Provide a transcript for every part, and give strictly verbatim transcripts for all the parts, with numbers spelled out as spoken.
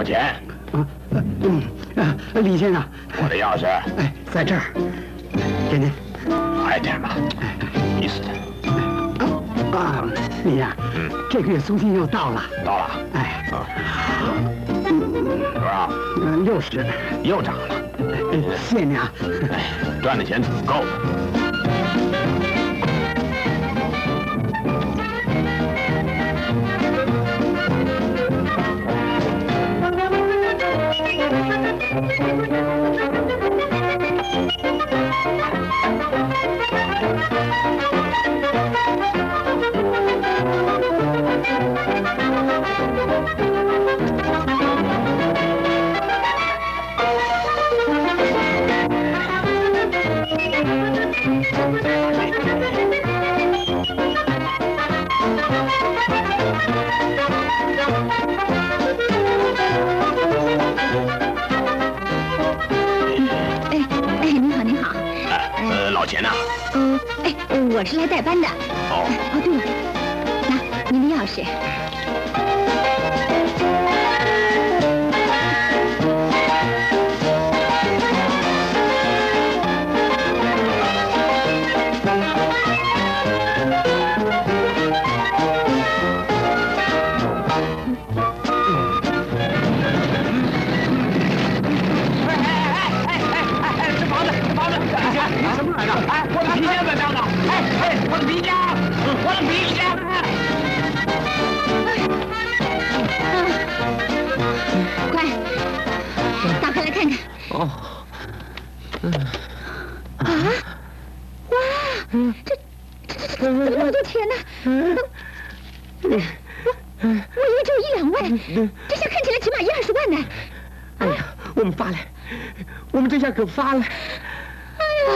老简啊，嗯，李先生，我的钥匙哎在这儿，给您，快点吧，你死的啊，李呀，嗯，这个月租金又到了，到了，哎，多少？嗯，六十，又涨了，谢谢你啊，赚的钱足够了。 我是来代班的。哦，哦，对了，拿您的钥匙。哎哎哎哎哎哎！这房子，这房子，你家你什么来的？哎，我的皮夹在哪儿呢？ 哎，我的皮夹，我的皮夹！快，打开来看看。哦，嗯，啊，哇，这这这怎么那么多钱呢？我我以为只有一两万，这下看起来起码一二十万呢。哎呀，我们发了，我们这下可发了。哎呀！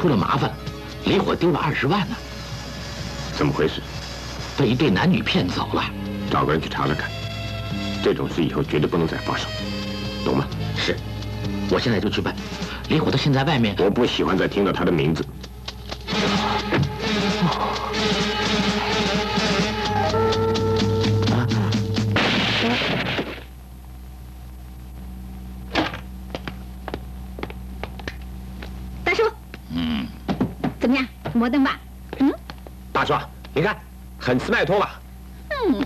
出了麻烦了，雷火丢了二十万呢、啊，怎么回事？被一对男女骗走了，找个人去查查看。这种事以后绝对不能再发生，懂吗？是，我现在就去办。雷火到现在外面，我不喜欢再听到他的名字。 摩登吧，嗯，大壮，你看，很斯麦托吧？嗯，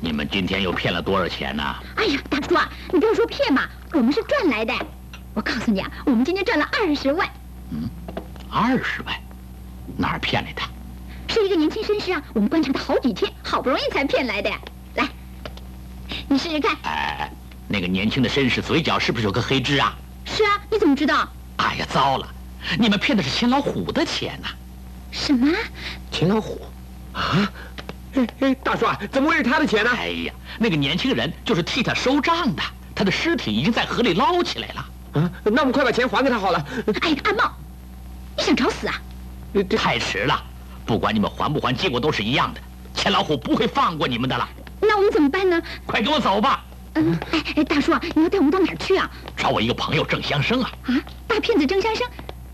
你们今天又骗了多少钱呢、啊？哎呀，大壮，你不要说骗嘛，我们是赚来的。我告诉你啊，我们今天赚了二十万。嗯，二十万，哪儿骗来的？是一个年轻绅士啊，我们观察他好几天，好不容易才骗来的呀。来，你试试看。哎，那个年轻的绅士嘴角是不是有个黑痣啊？是啊，你怎么知道？哎呀，糟了！ 你们骗的是钱老虎的钱呐、啊！什么？钱老虎？啊！哎哎，大叔，怎么会是他的钱呢、啊？哎呀，那个年轻人就是替他收账的，他的尸体已经在河里捞起来了。啊，那我们快把钱还给他好了。哎，安茂，你想找死啊？太迟了，不管你们还不还，结果都是一样的。钱老虎不会放过你们的了。那我们怎么办呢？快跟我走吧。 嗯，哎哎，大叔，你要带我们到哪儿去啊？找我一个朋友郑香生啊！啊，大骗子郑香生，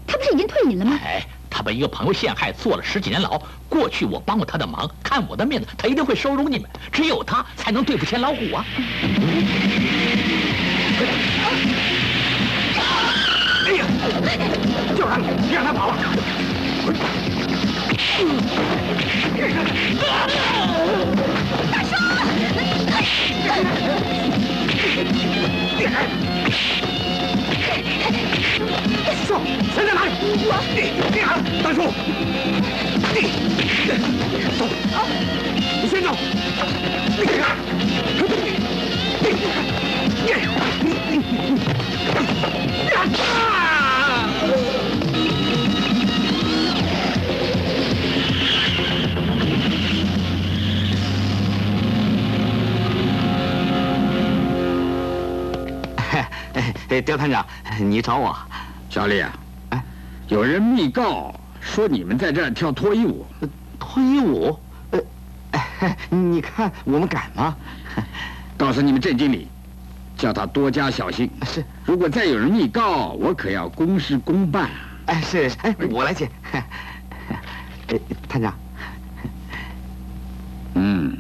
他不是已经退隐了吗？哎，他被一个朋友陷害，坐了十几年牢。过去我帮过他的忙，看我的面子，他一定会收容你们。只有他才能对付钱老虎啊！哎呀，就是他，别让他跑了！大叔！ 叔，谁在哪里？我，你好，大叔，你走，你先走。刁团长，你找我？小李啊，哎，有人密告说你们在这儿跳脱衣舞。脱衣舞？呃，哎，你看我们敢吗？告诉你们郑经理，叫他多加小心。是，如果再有人密告，我可要公事公办。哎，是，哎，我来接。哎，团长。 嗯，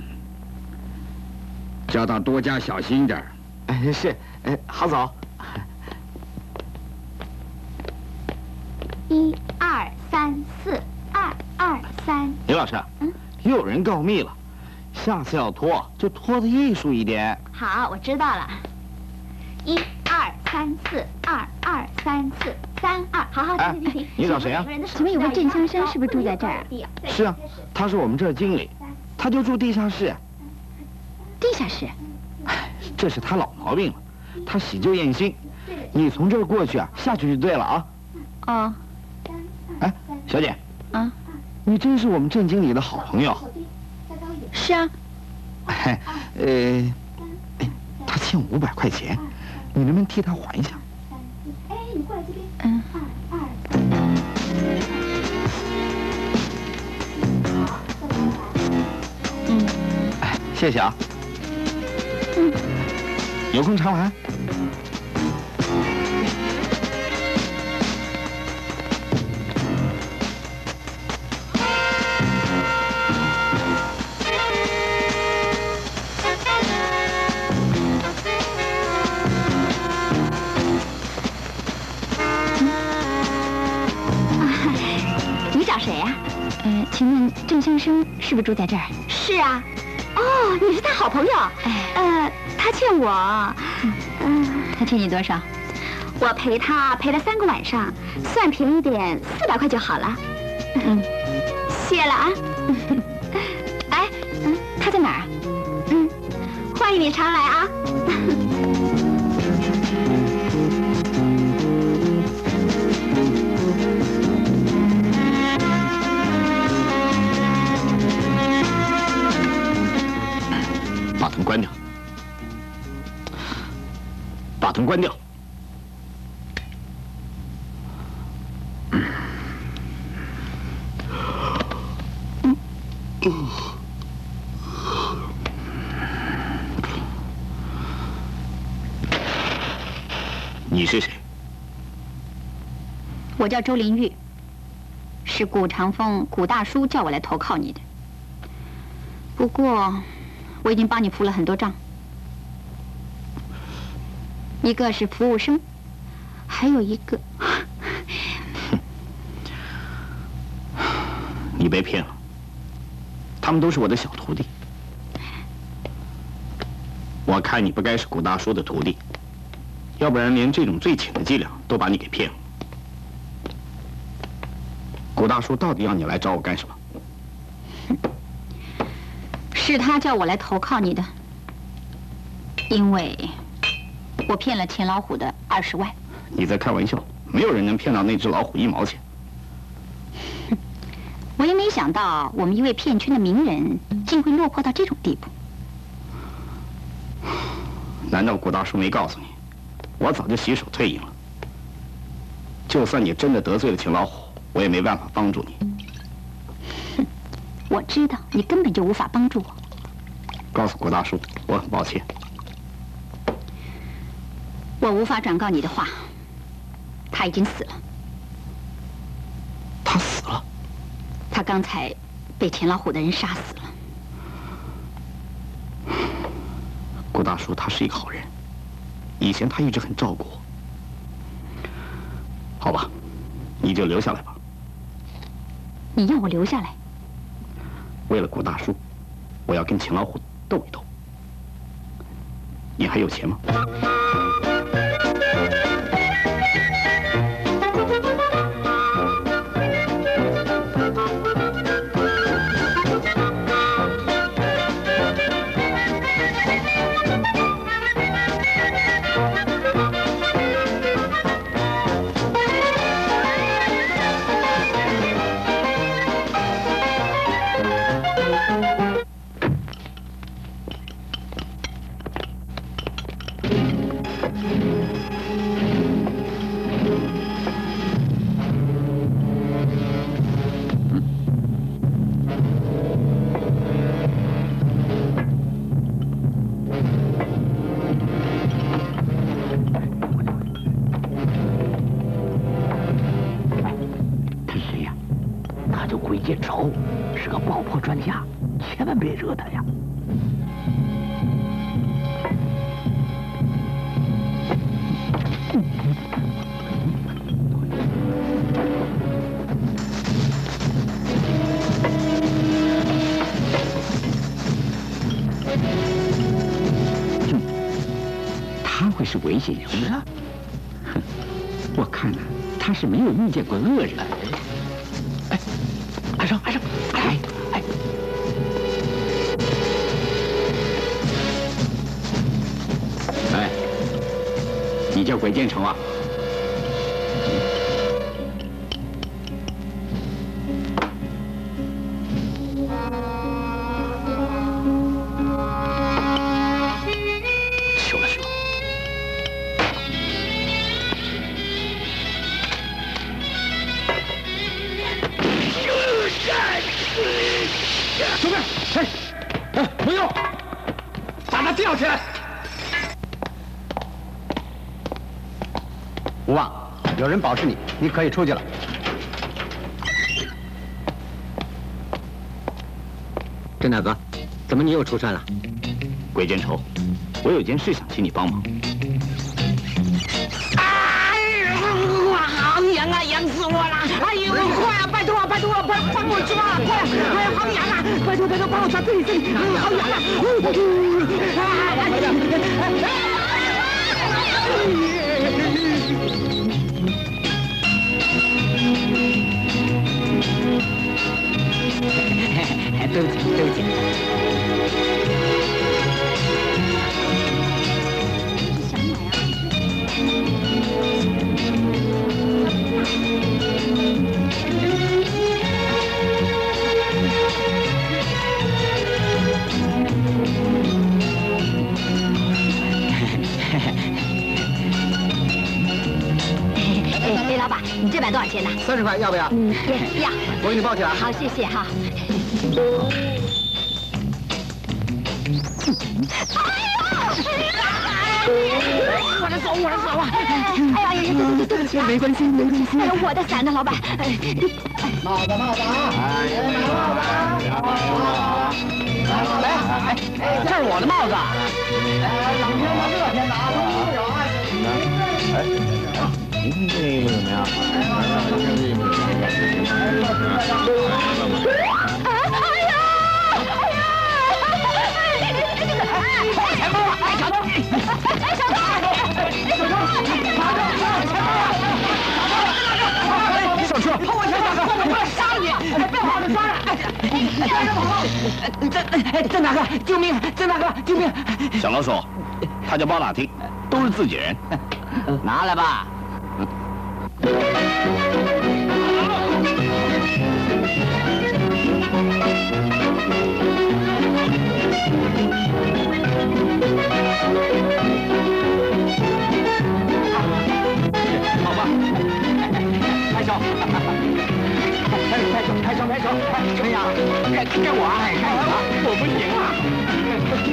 叫他多加小心一点。哎，是，哎，郝总。一二三四，二二三。李老师，嗯，又有人告密了，下次要脱就脱的艺术一点。好，我知道了。一二三四，二二三四，三二。好好，停停停。你找谁啊？请问有个郑香山是不是住在这儿？是啊，他是我们这儿经理。 他就住地下室，地下室，这是他老毛病了，他喜旧厌新。你从这儿过去啊，下去就对了啊。哦。哎，小姐。啊。你真是我们郑经理的好朋友。是啊。哎，呃，他欠五百块钱，你能不能替他还一下？哎，你过来这边。嗯。二二。 谢谢啊，嗯，有空常来。嗯啊、你找谁呀、啊？呃，请问郑先生是不是住在这儿？是啊。 哦，你是他好朋友，哎，呃，他欠我，嗯、呃，他欠你多少？我陪他陪了三个晚上，算便宜点，四百块就好了。嗯，谢了啊。哎，嗯，他在哪儿？嗯，欢迎你常来啊。把灯关掉，把灯关掉。你是谁？我叫周林玉，是古长风、古大叔叫我来投靠你的。不过。 我已经帮你付了很多账，一个是服务生，还有一个，你被骗了，他们都是我的小徒弟。我看你不该是古大叔的徒弟，要不然连这种最浅的伎俩都把你给骗了。古大叔到底要你来找我干什么？ 是他叫我来投靠你的，因为我骗了钱老虎的二十万。你在开玩笑？没有人能骗到那只老虎一毛钱。我也没想到，我们一位骗圈的名人，竟会落魄到这种地步。难道古大叔没告诉你，我早就洗手退隐了？就算你真的得罪了钱老虎，我也没办法帮助你。 我知道你根本就无法帮助我。告诉古大叔，我很抱歉。我无法转告你的话，他已经死了。他死了？他刚才被钱老虎的人杀死了。古大叔他是一个好人，以前他一直很照顾我。好吧，你就留下来吧。你要我留下来？ 为了古大叔，我要跟秦老虎斗一斗。你还有钱吗？记仇是个爆破专家，千万别惹他呀！ 是危险人物啊！哼，我看呐、啊，他是没有遇见过恶人。哎，安生，安生，哎哎，哎，你叫鬼见愁啊？有人保释你，你可以出去了。郑大哥，怎么你又出山了？鬼见愁，我有件事想请你帮忙。啊！杨啊，杨死我了！哎呦，快啊，拜托啊，拜托啊，帮帮我抓！快啊！哎，好痒啊！拜托拜托，帮我抓这里这里！好痒啊！啊！ 对不起，对不起。哎，李老板，你这碗多少钱呢？三十块，要不要？嗯，要。我给你包起来。好，谢谢哈。 哎呦！我的手，我的手啊！哎呀，对对对，没关系，没关系。哎呀，我的伞呢，老板？帽子，帽子啊！哎呀，帽子！来，哎，这是我的帽子。哎，冷天嘛，热天的啊，不着啊。哎，您这个怎么样？哎呀！ 哎，钱包了！哎，小偷！哎，小偷！小偷！拿着！钱包了！拿着！哎，小偷！偷我钱包！我我杀了你！别跑了，抓着！哎，别跑！郑哎郑大哥，救命！郑大哥，救命！小老鼠，他叫包打听，都是自己人，拿来吧。 拍手，怎么样？该该我啊，该我，我不行啊，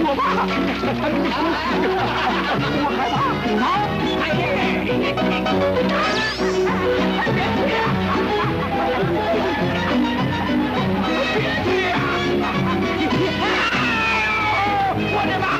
我怕了，我害怕，好，哎呀，我的妈！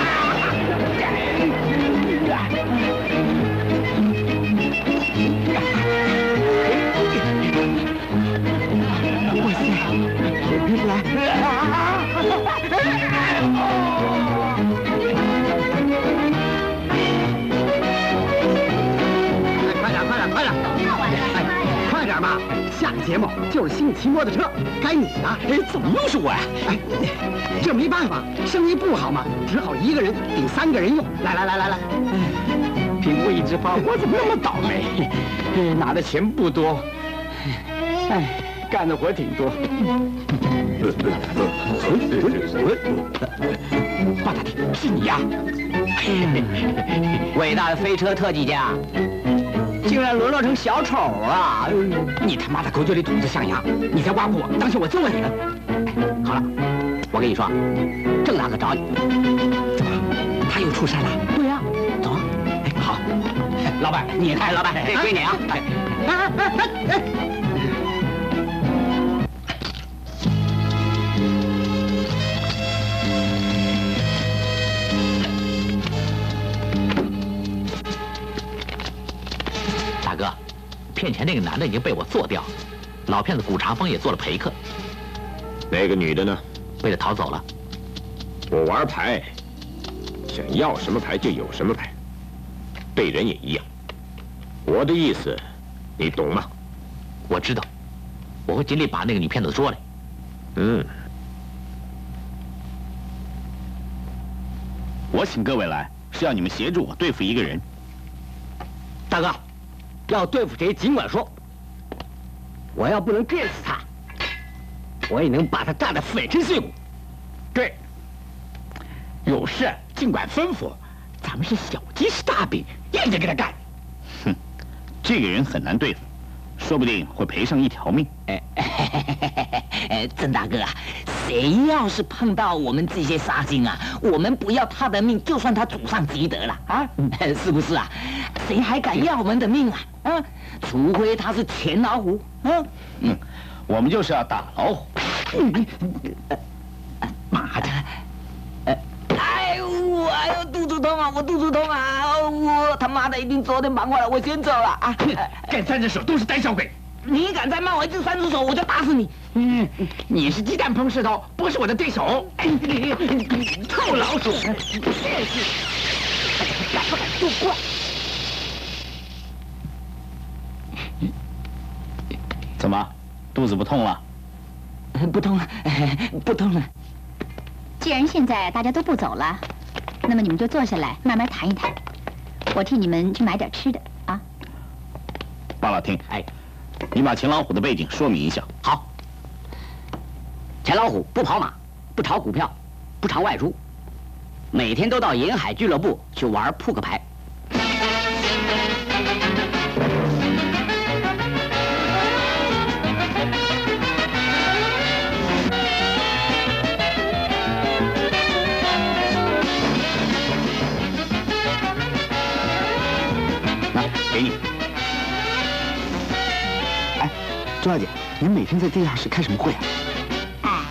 下个节目就是新骑摩托车，该你了。哎，怎么又是我呀？哎，这没办法，生意不好嘛，只好一个人顶三个人用。来来来来来，苹果一直发，我怎么那么倒霉？哎，拿的钱不多，哎，干的活挺多。包打听，是你呀？伟大的飞车特技家。 竟然沦落成小丑了！你他妈的狗嘴里吐着象牙！你再挖苦我，当心我揍了你！好了，我跟你说，郑大哥找你，怎么？他又出山了？对呀，走啊！哎，好，老板，你哎，老板，归你啊！哎哎哎哎！骗钱那个男的已经被我做掉，老骗子古长风也做了陪客。那个女的呢？被他逃走了。我玩牌，想要什么牌就有什么牌，对人也一样。我的意思，你懂吗？我知道，我会尽力把那个女骗子捉来。嗯。 我请各位来，是要你们协助我对付一个人。大哥，要对付谁尽管说，我要不能电死他，我也能把他炸得粉身碎骨。对，有事尽管吩咐，咱们是小鸡是大饼，一直跟他干。哼，这个人很难对付，说不定会赔上一条命。哎，哎，曾大哥。 谁要是碰到我们这些杀精啊，我们不要他的命，就算他祖上积德了啊，是不是啊？谁还敢要我们的命啊？啊，除非他是钱老虎啊！嗯，我们就是要打老虎。妈的！哎呦，哎呦，肚子痛啊，我肚子痛啊！我他妈的一定昨天忙坏了，我先走了啊！干三只手都是胆小鬼。 你敢再骂我一次三只手，我就打死你！嗯，你是鸡蛋碰石头，不是我的对手。臭老鼠，真是敢不敢作怪？怎么，肚子不痛了？不痛了，不痛了。既然现在大家都不走了，那么你们就坐下来慢慢谈一谈。我替你们去买点吃的啊。巴老厅，哎。 你把钱老虎的背景说明一下。好，钱老虎不跑马，不炒股票，不常外出，每天都到银海俱乐部去玩扑克牌。来，给你。 周小姐，您每天在地下室开什么会啊？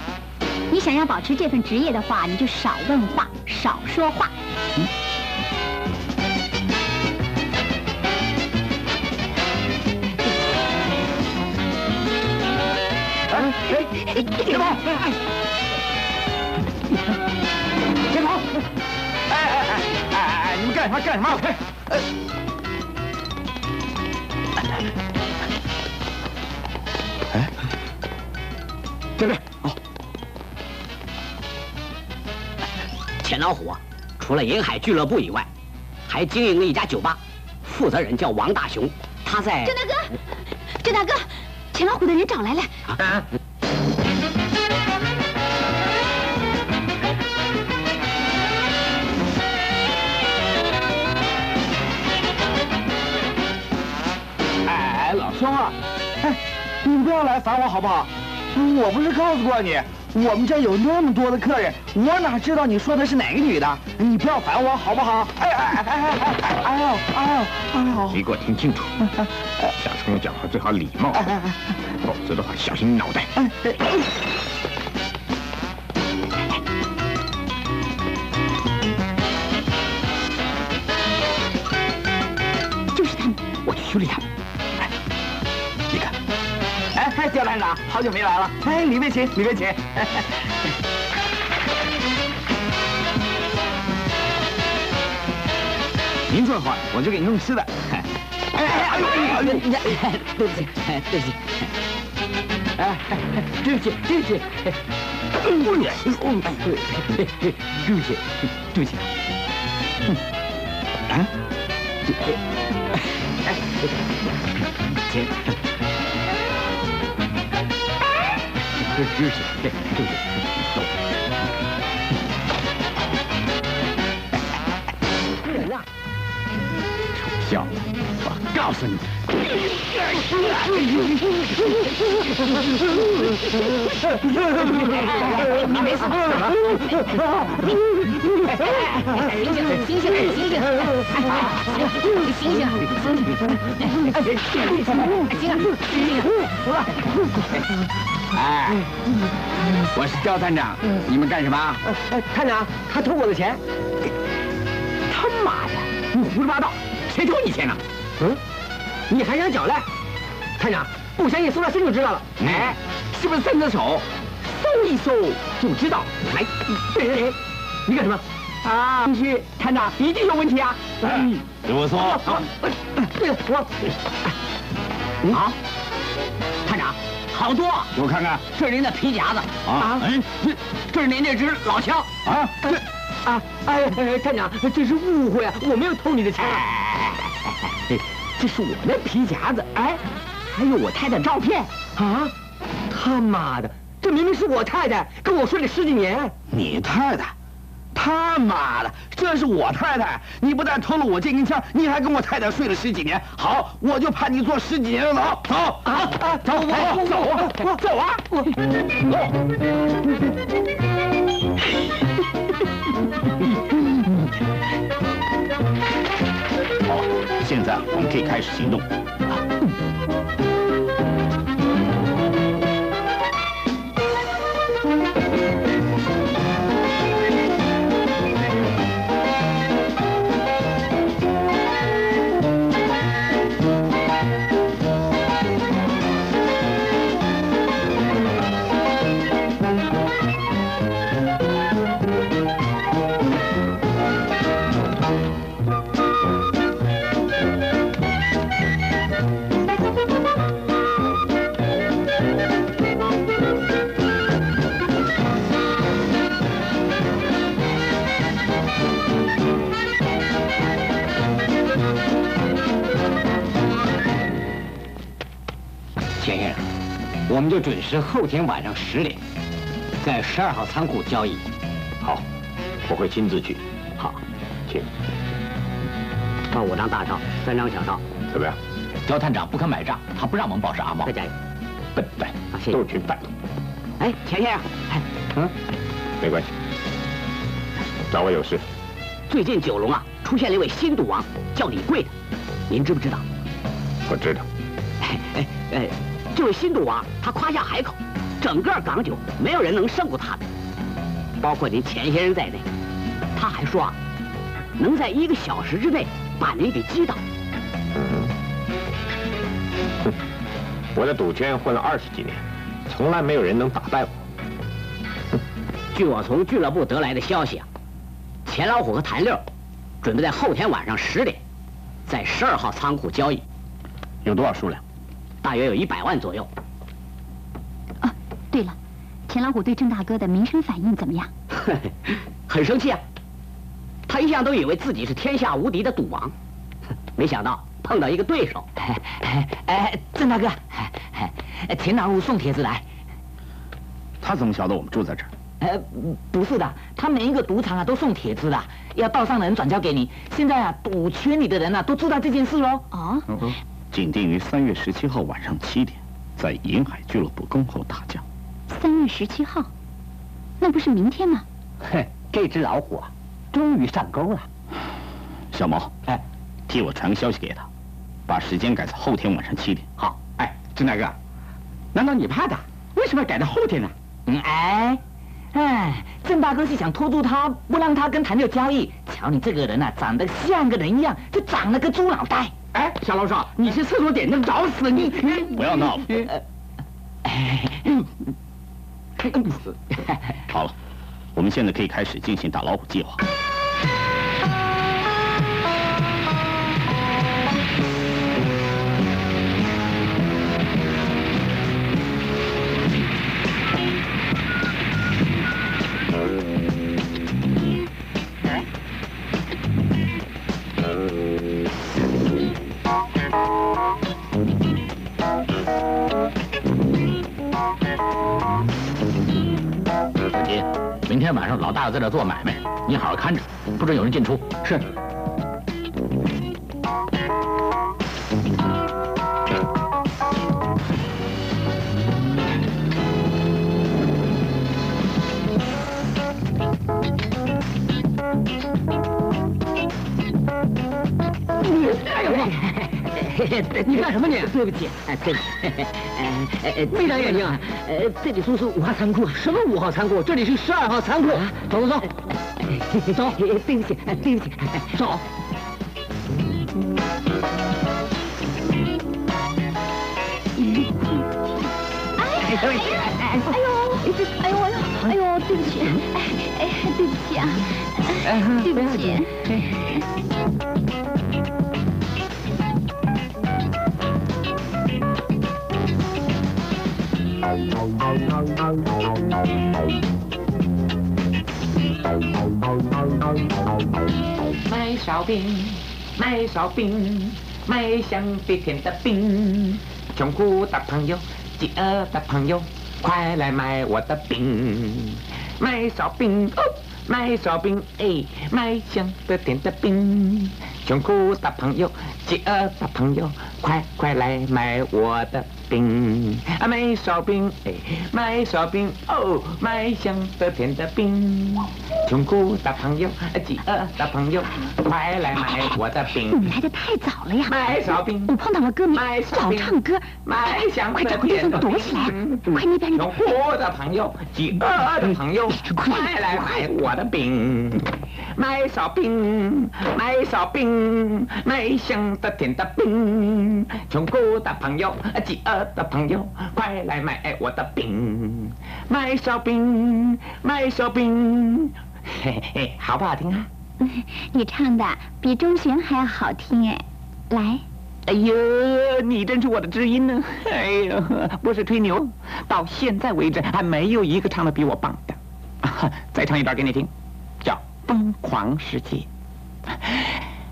哎，你想要保持这份职业的话，你就少问话，少说话。嗯、哎哎，别跑！哎，别跑！哎哎哎哎哎，你们干什么？干什么？哎。哎 哎，这边哦。钱老虎啊，除了银海俱乐部以外，还经营了一家酒吧，负责人叫王大雄，他在。郑大哥，郑大哥，钱老虎的人找来了。啊 哎, 哎，老兄啊，哎。 你不要来烦我好不好？我不是告诉过你，我们这有那么多的客人，我哪知道你说的是哪个女的？你不要烦我好不好？哎哎哎哎哎哎哎呦哎呦哎呦！你给我听清楚，下次跟我讲话最好礼貌，否则的话小心你脑袋。就是他们，我去修理他们。 哎，刁站长，好久没来了。哎，李卫琴，李卫琴。您坐会儿，我就给您弄吃的。哎哎哎呦哎呦！对不起，对不起。哎，对不起，对不起。不忍心。对不起，对不起。啊？哎，请。 对不起，对不起，走。不忍啊！臭小子，我告诉你！你没事吧？醒醒，醒醒，醒醒！醒醒，醒醒！ 哎，我是刁探长，你们干什么？哎，探长，他偷我的钱！他妈的，你胡说八道，谁偷你钱了？嗯，你还想狡赖？探长，不相信搜到身就知道了。嗯、哎，是不是三只手？搜一搜就知道。来，哎、你干什么？啊，进去，探长一定有问题啊！哎，我搜。对了，我。嗯、好，探长，好多。给我看看，这是您的皮夹子啊。哎，这这是您这只老枪啊。这。 啊哎哎，探长，这是误会啊！我没有偷你的钱，这是我的皮夹子，哎，还有我太太照片啊！他妈的，这明明是我太太跟我睡了十几年。你太太？他妈的，这是我太太！你不但偷了我这根枪，你还跟我太太睡了十几年。好，我就判你坐十几年的牢。走啊啊！走我走啊！我走啊！我走。 好，现在我们可以开始行动。我们就准时后天晚上十点，在十二号仓库交易。好，我会亲自去。好，请。放我张大哨，三张小哨。怎么样？焦探长不肯买账，他不让我们报是阿猫。再加油！笨蛋，啊、谢谢都是群笨。哎，钱先生，哎，嗯，没关系。找我有事。最近九龙啊，出现了一位新赌王，叫李贵的，您知不知道？我知道。哎哎哎。哎 这位新赌王，他夸下海口，整个港九没有人能胜过他的，包括您钱先生在内。他还说啊，能在一个小时之内把您给击倒。嗯，我在赌圈混了二十几年，从来没有人能打败我。据我从俱乐部得来的消息啊，钱老虎和谭六准备在后天晚上十点，在十二号仓库交易。有多少数量？ 大约有一百万左右。哦，对了，钱老虎对郑大哥的名声反应怎么样？很生气啊！他一向都以为自己是天下无敌的赌王，没想到碰到一个对手。哎哎哎，郑大哥，哎，钱大户送帖子来。他怎么晓得我们住在这儿？哎，不是的，他每一个赌场啊都送帖子的，要道上的人转交给你。现在啊，赌圈里的人啊都知道这件事喽。哦。嗯 仅定于三月十七号晚上七点，在银海俱乐部恭候大驾。三月十七号，那不是明天吗？嘿，这只老虎啊，终于上钩了。小毛，哎，替我传个消息给他，把时间改到后天晚上七点。好，哎，郑大哥，难道你怕他？为什么改到后天呢？嗯，哎，哎，郑大哥是想拖住他，不让他跟谭六交易。瞧你这个人啊，长得像个人一样，就长了个猪脑袋。 哎，小老少，你去厕所点灯，找死你！不要闹！好了，我们现在可以开始进行打老虎计划。今天晚上老大要在这做买卖，你好好看着，不准有人进出。是。你干什么你？对不起，哎，对不起，哎哎，闭上眼睛啊！呃，这里说是五号仓库，什么五号仓库？这里是十二号仓库。走走走，走！对不起，对不起，走。等一下，哎呦，哎呦，哎呦，对不起，哎哎，对不起啊，对不起。 卖烧饼，卖烧饼，卖香飞天的饼。穷苦的朋友，饥饿的朋友，快来买我的饼。卖烧饼，哦，卖烧饼，哎，卖香飞天的饼。穷苦的朋友，饥饿的朋友，快快来买我的饼。 饼啊，卖烧饼，哎，卖烧饼哦，卖香的甜的饼。穷苦的朋友，饥饿的朋友，快来买我的饼！你来的太早了呀！卖烧饼，我碰到了歌迷，老唱歌，卖香的甜的饼。快躲起来！快那边！穷苦的朋友，饥饿的朋友，快来买我的饼！卖烧饼，卖烧饼，卖香的甜的饼。穷苦的朋友，饥饿。 的朋友，快来买我的饼，卖烧饼，卖烧饼，嘿嘿，好不好听啊？你唱的比周璇还要好听哎，来。哎呦，你真是我的知音呢！哎呦，不是吹牛，到现在为止还没有一个唱的比我棒的。啊、再唱一段给你听，叫《疯狂时期》。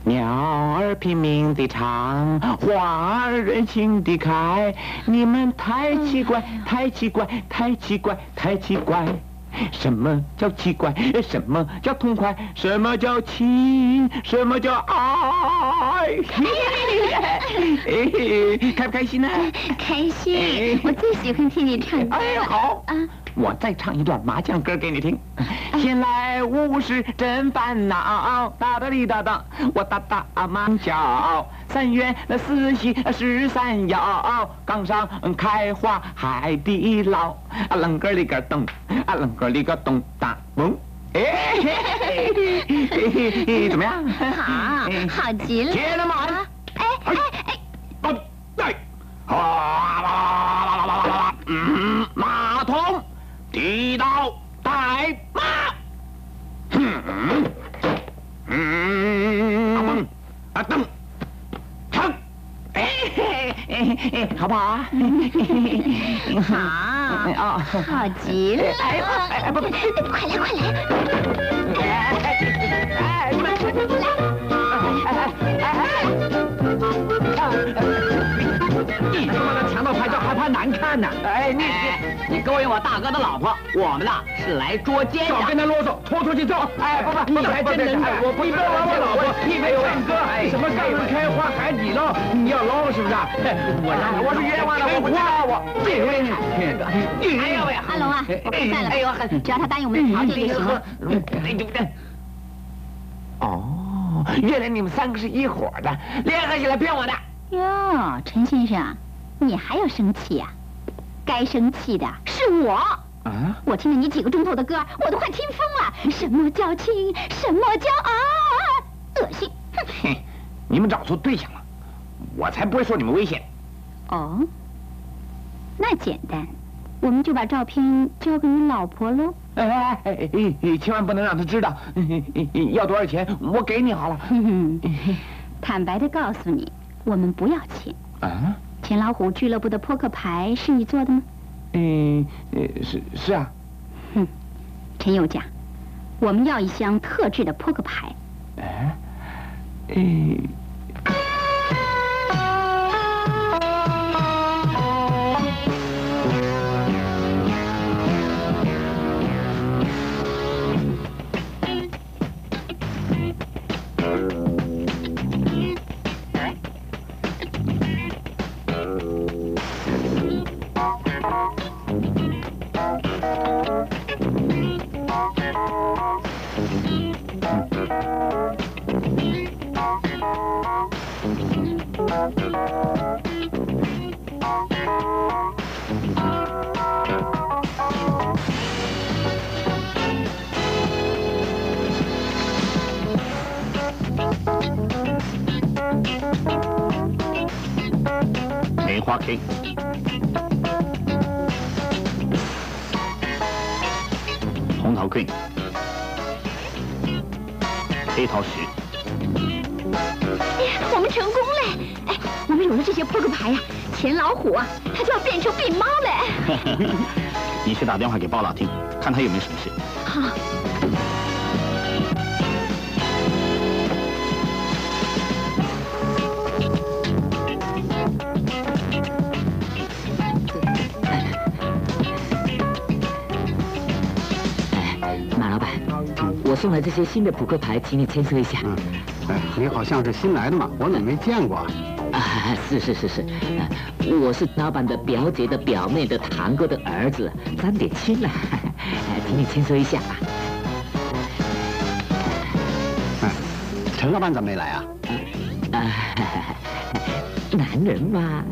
鸟儿拼命地唱，花儿任性地开，你们太奇怪，太奇怪，太奇怪，太奇怪。什么叫奇怪？什么叫痛快？什么叫亲？什么叫爱？开不开心呢？开心，我最喜欢听你唱歌。哎，好啊。 我再唱一段麻将歌给你听。闲来无事真烦恼，哒哒滴哒哒，我哒哒啊忙脚。三元那四喜十三摇，杠上开花海地捞。啊啷个里个咚，啊啷个里个咚哒嘣。哎，怎么样？好，好极了。接着嘛。哎哎哎。哦，对。哗啦啦啦啦啦啦。嗯，马桶。 提刀带马，嗯嗯，啊蹬，蹬，哎嘿哎哎，好不好啊？好，哦，好极了！哎哎哎，不不，快来快来！哎哎哎，来来来，哎哎哎，你他妈的强盗拍照还拍难看呢！哎你。 你勾引我大哥的老婆，我们呢是来捉奸的。少跟他啰嗦，拖出去揍！哎，不不，你才真能干！我不一边玩我老婆，一边唱歌，什么杠上开花海底捞，你要捞是不是？我我是冤枉的，我不拉我。这回你看着，哎呦喂，阿龙啊，我不在了。哎呦，只要他答应我们条件就行了。哎，对不对？哦，原来你们三个是一伙的，联合起来骗我的。哟，陈先生，你还要生气呀？ 该生气的是我啊！我听了你几个钟头的歌，我都快听疯了。什么叫亲？什么叫爱？恶心！哼，你们找错对象了，我才不会受你们威胁。哦，那简单，我们就把照片交给你老婆喽。哎哎哎哎，千万不能让她知道。要多少钱？我给你好了。坦白的告诉你，我们不要钱。啊？ 钱老虎俱乐部的扑克牌是你做的吗？嗯，呃，是是啊。哼，陈友甲，我们要一箱特制的扑克牌。哎，嗯。梅花 K。桃 queen、黑桃十。我们成功了！哎，我们有了这些扑克牌呀、啊，钱老虎啊，他就要变成病猫了。你去打电话给鲍老听，看他有没有什么事。好。 送来这些新的扑克牌，请你签收一下。嗯，哎，你好像是新来的嘛，我怎么没见过啊？啊，是是是是，啊、我是老板的表姐的表妹的堂哥的儿子，咱得亲了，请你签收一下啊。哎，陈老板怎么没来啊？啊，男人嘛，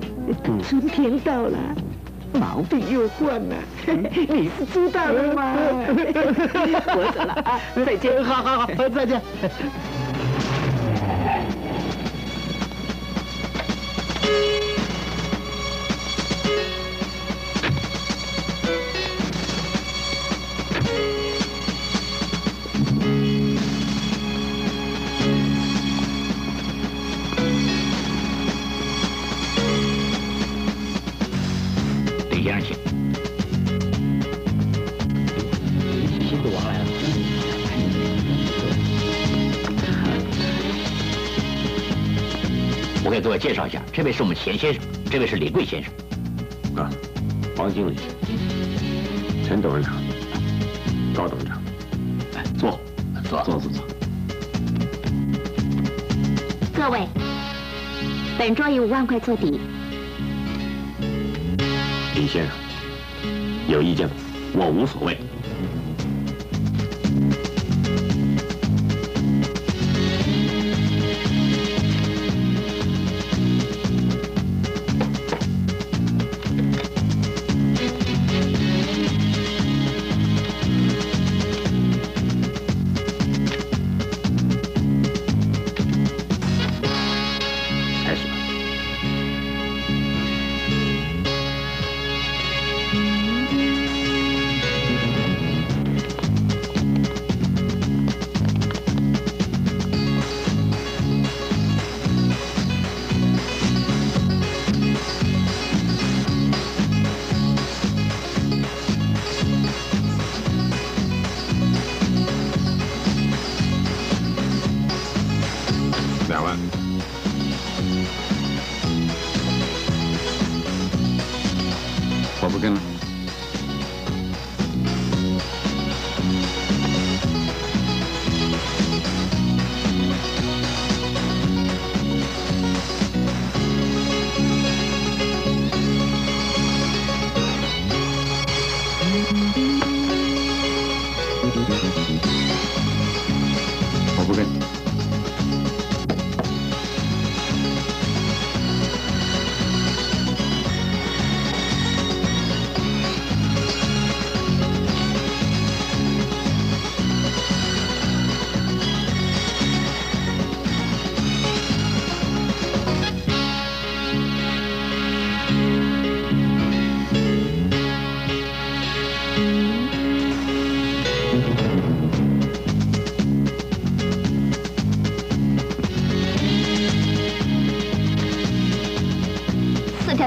春天到了。嗯 毛病又犯了，你是知道了吗？我走了啊，再见！好好好，再见。介绍一下，这位是我们钱先生，这位是李贵先生。啊，王经理，陈董事长，高董事长，来坐，坐，坐，坐，坐。各位，本桌以五万块做底。李先生，有意见吗？我无所谓。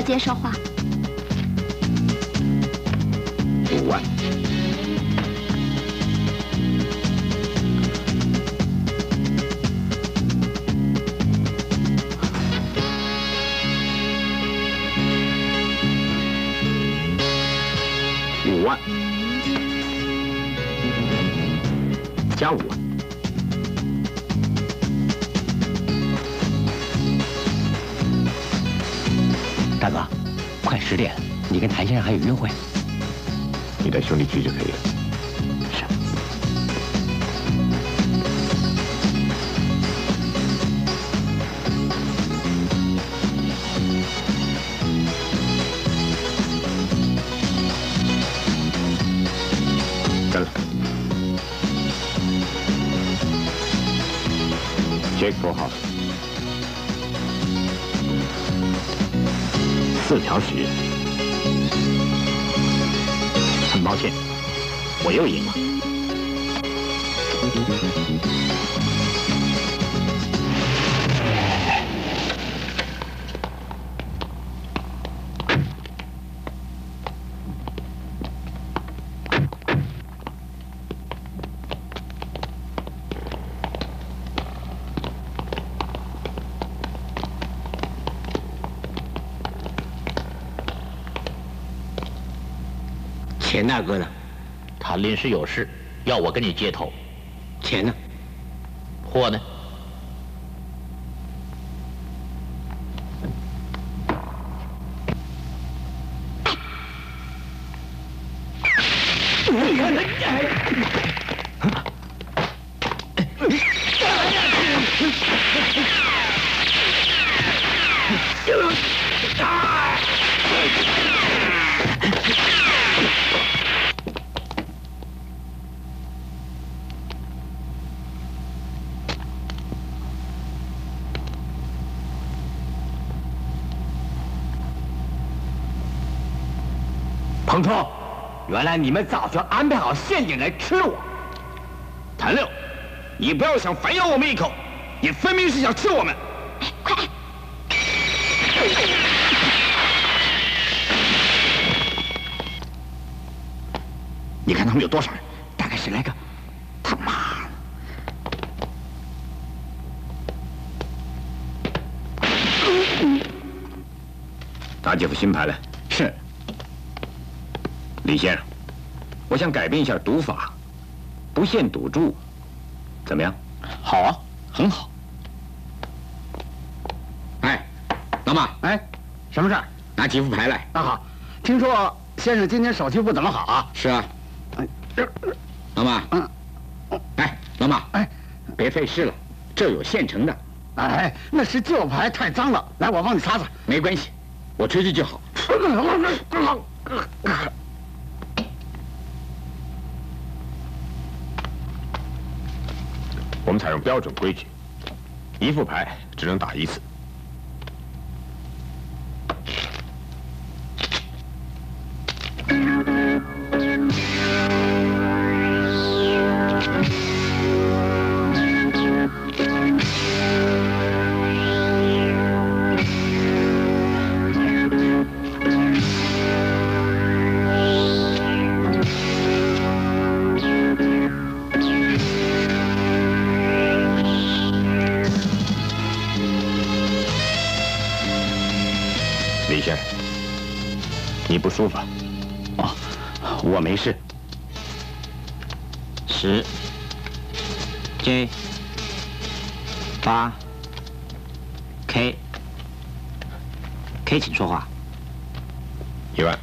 接说话。五万。五万。加五万。 十点，你跟谭先生还有约会？你带兄弟去就可以了。是。干了。Jake Bohoff。 四条十，很抱歉，我又赢了。钱大哥呢？他临时有事，要我跟你接头。钱呢？货呢？彭冲，原来你们早就安排好陷阱来吃我。谭六，你不要想反咬我们一口，你分明是想吃我们。快！你看他们有多少人？大概十来个。他妈的！打几副新牌来。是。 李先生，我想改变一下赌法，不限赌注，怎么样？好啊，很好。哎，老马，哎，什么事儿？拿几副牌来。那好，听说先生今天手气不怎么好啊？是啊。老马，嗯，哎，老马，哎，别费事了，这有现成的。哎，那是旧牌，太脏了。来，我帮你擦擦。没关系，我吹吹就好。我们采用标准规矩，一副牌只能打一次。舒服，哦，我没事。十 J 八 K K， 请说话。一万。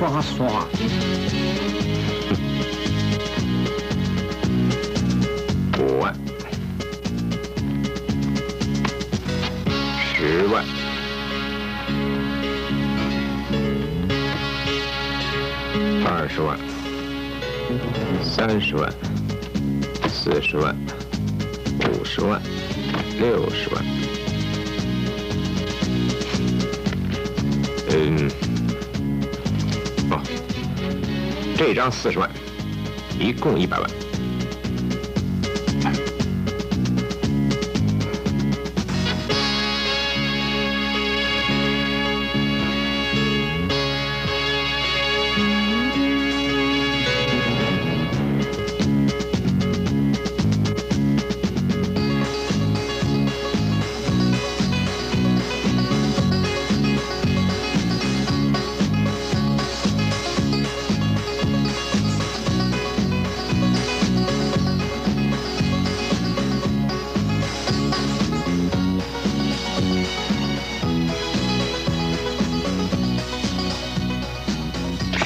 刷刷。五万，十万，二十万，三十万，四十万，五十万，六十万。嗯。 这张四十万，一共一百万。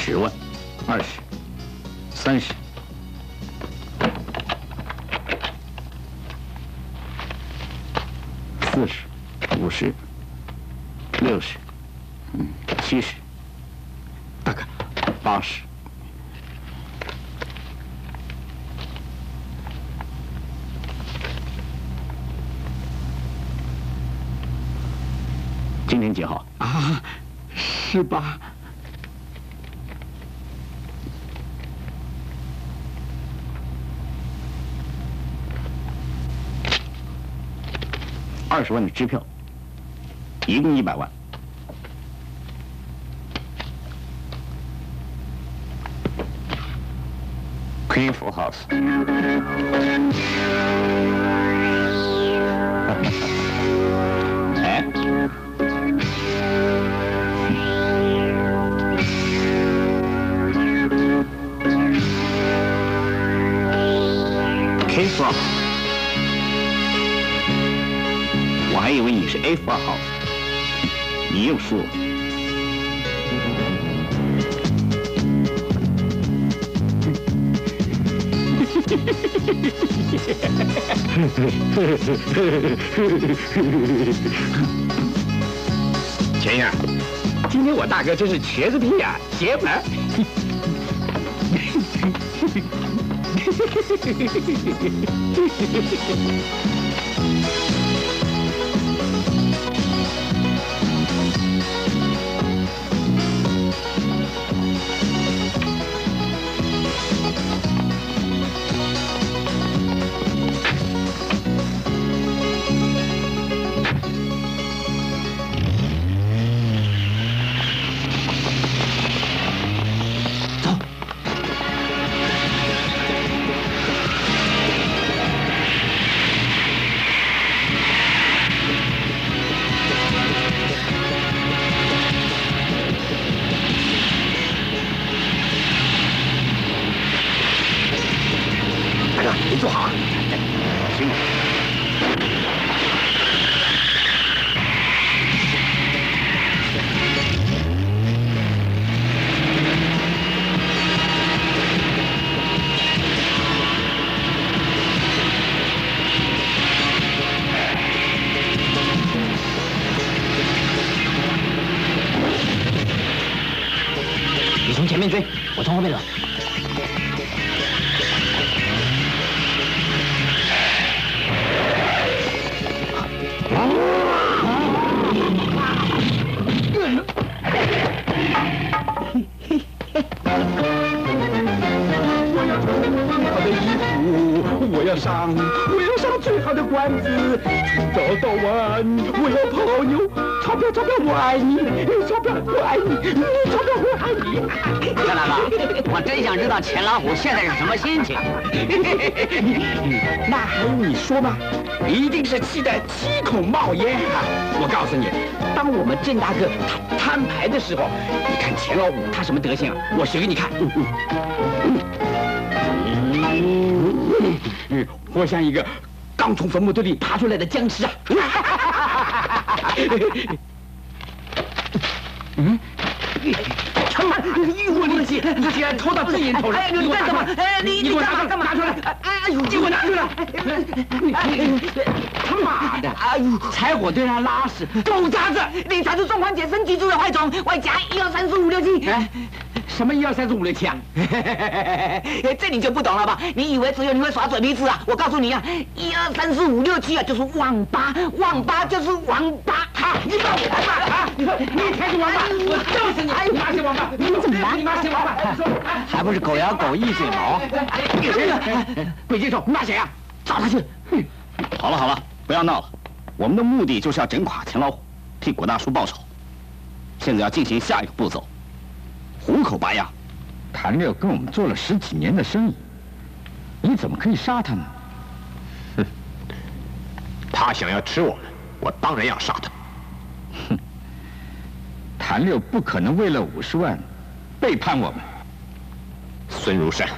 是吧？二十万的支票，一共一百万。Queen Full House。哎。K 符号，我还以为你是 A 符号，你又输了。全英，今天我大哥真是瘸子屁呀，邪门！ 钱老虎现在是什么心情？那还用你说吗？一定是气得七孔冒烟啊！我告诉你，当我们郑大哥他摊牌的时候，你看钱老虎他什么德行啊？我学给你看。嗯嗯嗯，我像一个刚从坟墓堆里爬出来的僵尸啊！嗯，全满。欲火凌气，你竟然抽到自己头上！哎，你干什么？哎，你你干嘛干嘛？拿出来！哎呦，给我拿出来！他妈的！哎呦，柴火堆上拉屎，狗杂子！你才是纵环解身居住的坏种，外加一二三四五六七。哎，什么一二三四五六七啊？这你就不懂了吧？你以为只有你会耍嘴皮子啊？我告诉你啊，一二三四五六七啊，就是网吧，网吧就是王八。 你把我王八啊！你你才是王八，我就是你！哎，你妈是王八，你怎么了？你妈是王八，还不是狗咬狗，一嘴毛。你谁呀？鬼接手，你骂谁呀？找他去！好了好了，不要闹了。我们的目的就是要整垮钱老虎，替谷大叔报仇。现在要进行下一个步骤，虎口拔牙。谭六跟我们做了十几年的生意，你怎么可以杀他呢？哼，他想要吃我们，我当然要杀他。 哼，谭六不可能为了五十万背叛我们。孙如山，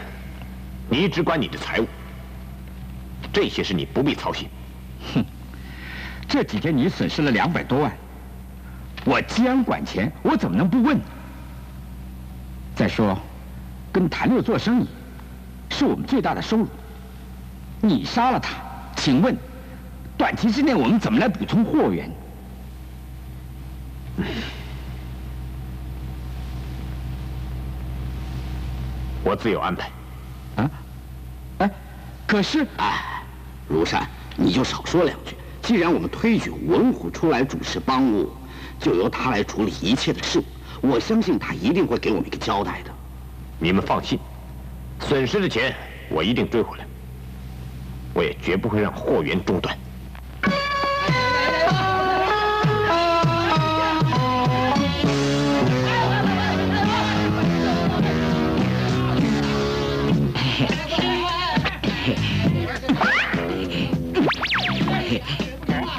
你只管你的财务，这些事你不必操心。哼，这几天你损失了两百多万，我既然管钱，我怎么能不问你？再说，跟谭六做生意是我们最大的收入，你杀了他，请问，短期之内我们怎么来补充货源？ 我自有安排。啊？哎，可是……哎，如山，你就少说两句。既然我们推举文虎出来主持帮务，就由他来处理一切的事务。我相信他一定会给我们一个交代的。你们放心，损失的钱我一定追回来，我也绝不会让货源中断。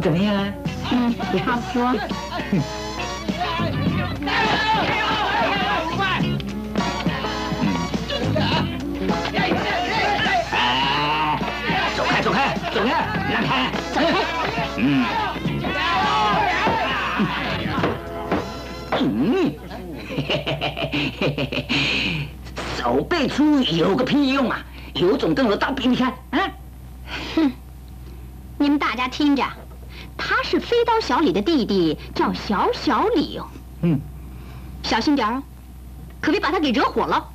怎么样啊？嗯，差不多。走开，走开，走开，让开，走开。嗯。嗯。嘿嘿嘿嘿嘿，手背粗有个屁用啊！有种跟我大比比看啊！哼，你们大家听着。 他是飞刀小李的弟弟，叫小小李哦。嗯，小心点儿，可别把他给惹火了。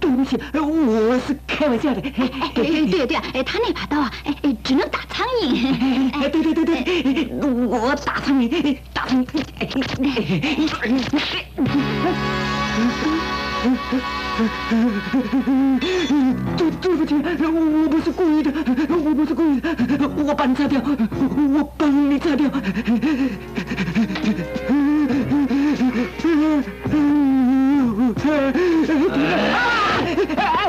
对不起，我是开玩笑的。对呀对呀，他那把刀啊，只能打苍蝇。对对对对，我打苍蝇。 对，对不起，我不是故意的，我不是故意的，我帮你擦掉，我帮你擦掉。哎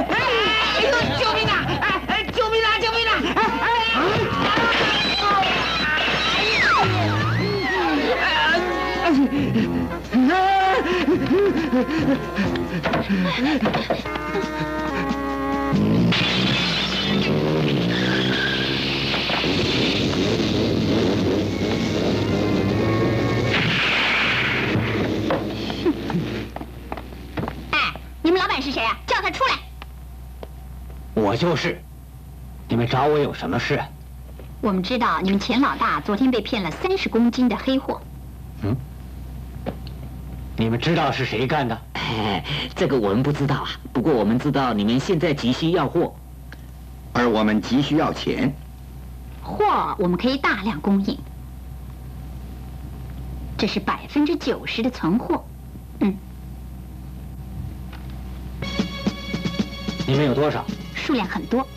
呦，救命啊！哎，救命啊！救命啊！哎。 哎，你们老板是谁啊？叫他出来！我就是。你们找我有什么事？我们知道你们钱老大昨天被骗了三十公斤的黑货。嗯。 你们知道是谁干的？哎，这个我们不知道啊。不过我们知道你们现在急需要货，而我们急需要钱。货我们可以大量供应，这是百分之九十的存货。嗯，你们有多少？数量很多，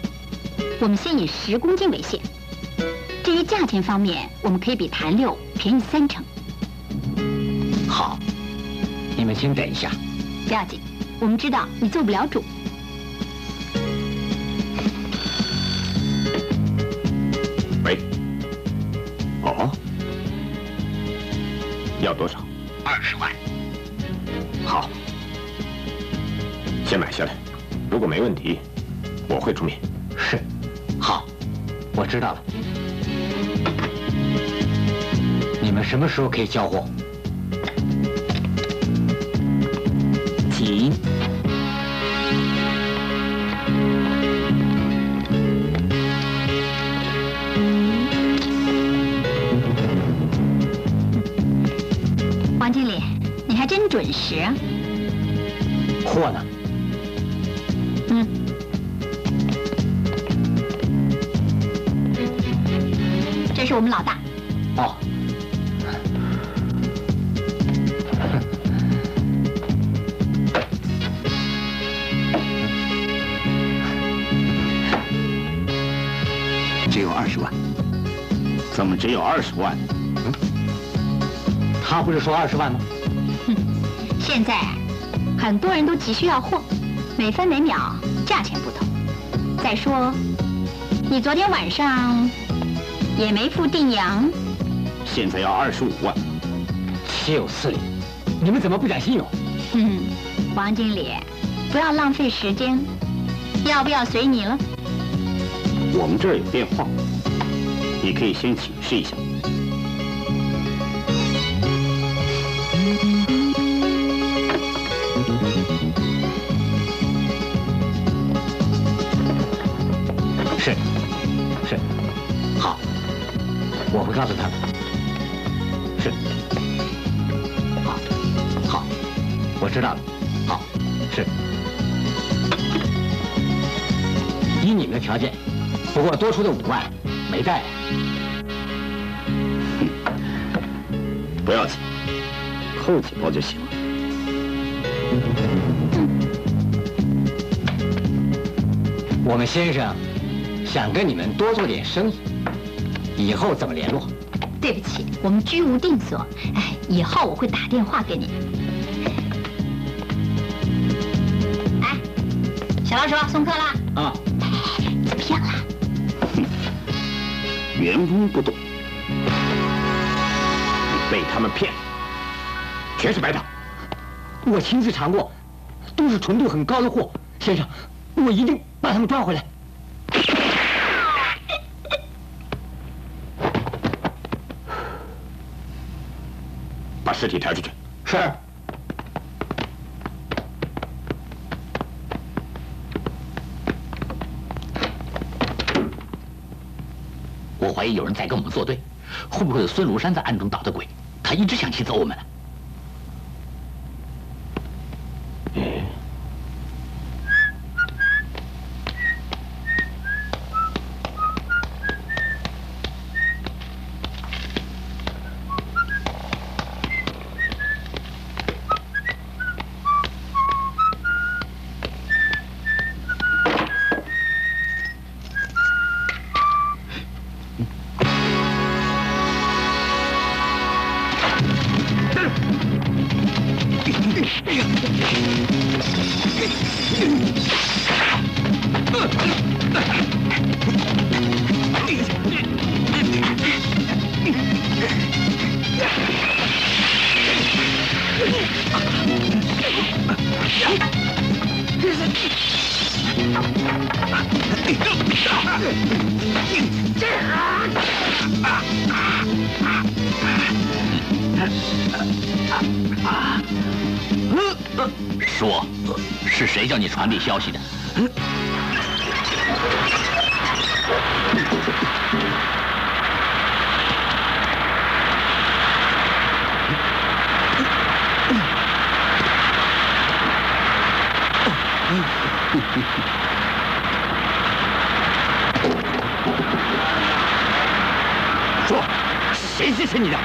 我们先以十公斤为限。至于价钱方面，我们可以比谭六便宜三成。好，你们先等一下。不要紧，我们知道你做不了主。 哦，要多少？二十万。好，先买下来。如果没问题，我会出面。是，好，我知道了。你们什么时候可以交货？请。 王经理，你还真准时啊！货呢？嗯。这是我们老大。哦。只有二十万？怎么只有二十万？嗯。 他不是说二十万吗？嗯，现在很多人都急需要货，每分每秒价钱不同。再说，你昨天晚上也没付定洋。现在要二十五万，岂有此理！你们怎么不讲信用？嗯，王经理，不要浪费时间，要不要随你了？我们这儿有电话，你可以先请示一下。 是，是，好，我会告诉他们。是，好，好，我知道了。好，是。依你们的条件，不过多出的五万没带。嗯，不要紧，扣几包就行了。嗯、我们先生。 想跟你们多做点生意，以后怎么联络？对不起，我们居无定所。哎，以后我会打电话给你。哎，小老鼠送客啦！啊，怎么样啦？哼，原封不动，你被他们骗，全是白打。我亲自查过，都是纯度很高的货。先生，我一定把他们抓回来。 把尸体抬出去。是。我怀疑有人在跟我们作对，会不会有孙如山在暗中打的鬼？他一直想气走我们。嗯。说，是谁叫你传递消息的？说，谁支持你的？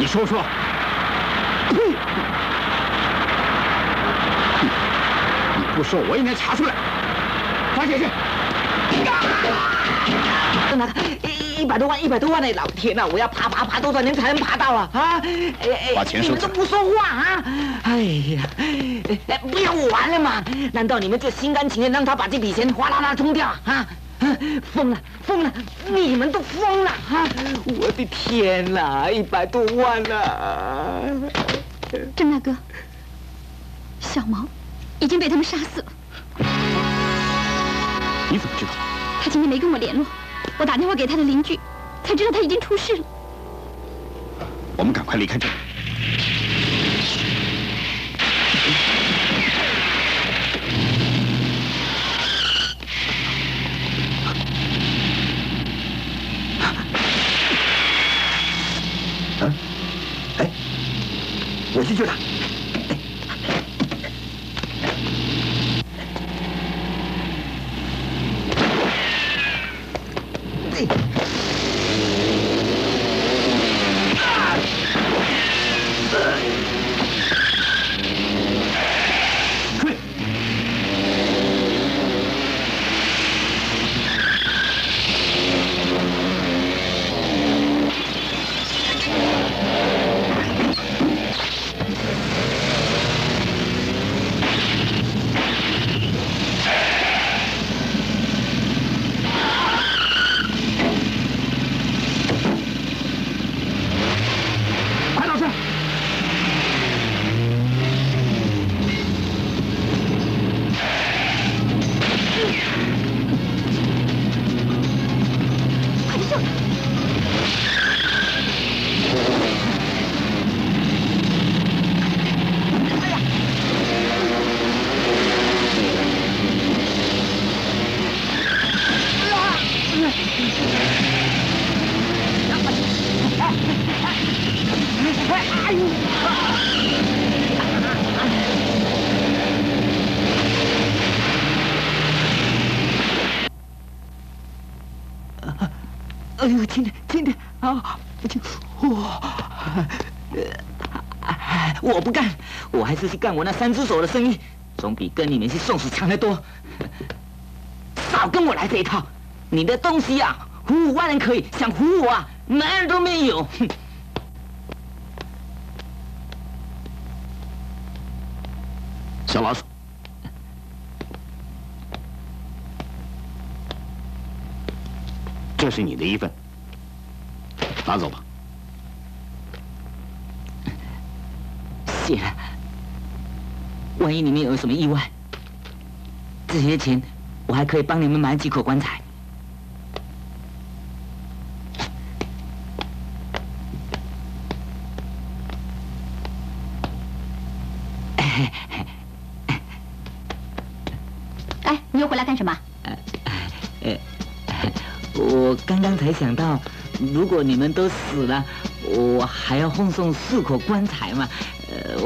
你说说。呸！你不说我也能查出来。罚写去。那个一百多万，一百多万呢！老天呐，我要爬爬爬多少年才能爬到啊！啊！哎哎，你们都不说话啊！哎呀，哎，不要我玩了嘛？难道你们就心甘情愿让他把这笔钱哗啦啦冲掉啊？ 疯了，疯了！你们都疯了啊！我的天哪，一百多万啊！郑大哥，小毛已经被他们杀死了。你怎么知道？他今天没跟我联络，我打电话给他的邻居，才知道他已经出事了。我们赶快离开这里。 我去救他。追！我不干，我还是去干我那三只手的生意，总比跟你们去送死强得多。少跟我来这一套，你的东西啊，唬唬外人可以，想唬我啊，门儿都没有。哼！小老鼠，这是你的一份，拿走吧。 谢了，万一你们有什么意外，这些钱我还可以帮你们买几口棺材。哎，你又回来干什么？呃，我刚刚才想到，如果你们都死了，我还要奉送四口棺材嘛。 呃，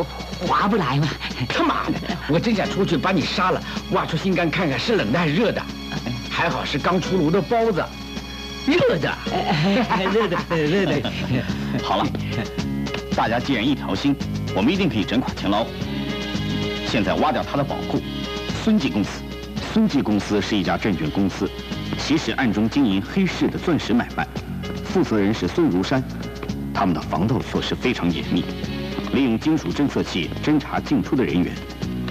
划不来嘛！他妈的，我真想出去把你杀了，挖出心肝看看是冷的还是热的。还好是刚出炉的包子，热的，热的，热的。好了，大家既然一条心，我们一定可以整垮钱老虎。现在挖掉他的宝库——孙记公司。孙记公司是一家证券公司，其实暗中经营黑市的钻石买卖，负责人是孙如山。他们的防盗措施非常严密。 利用金属侦测器侦查进出的人员，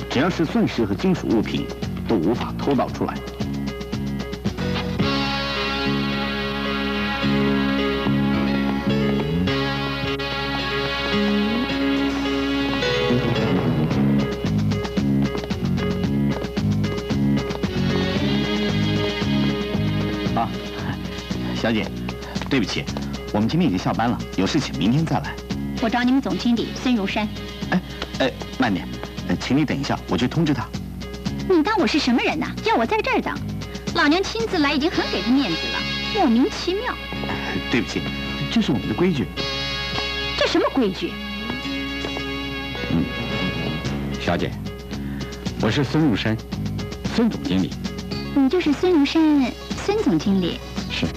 只要是钻石和金属物品，都无法偷盗出来。啊，小姐，对不起，我们今天已经下班了，有事情明天再来。 我找你们总经理孙如山。哎，哎，慢点，请你等一下，我去通知他。你当我是什么人呐？要我在这儿等？老娘亲自来已经很给他面子了，莫名其妙。对不起，这是我们的规矩。这什么规矩？嗯，小姐，我是孙如山，孙总经理。你就是孙如山，孙总经理。是。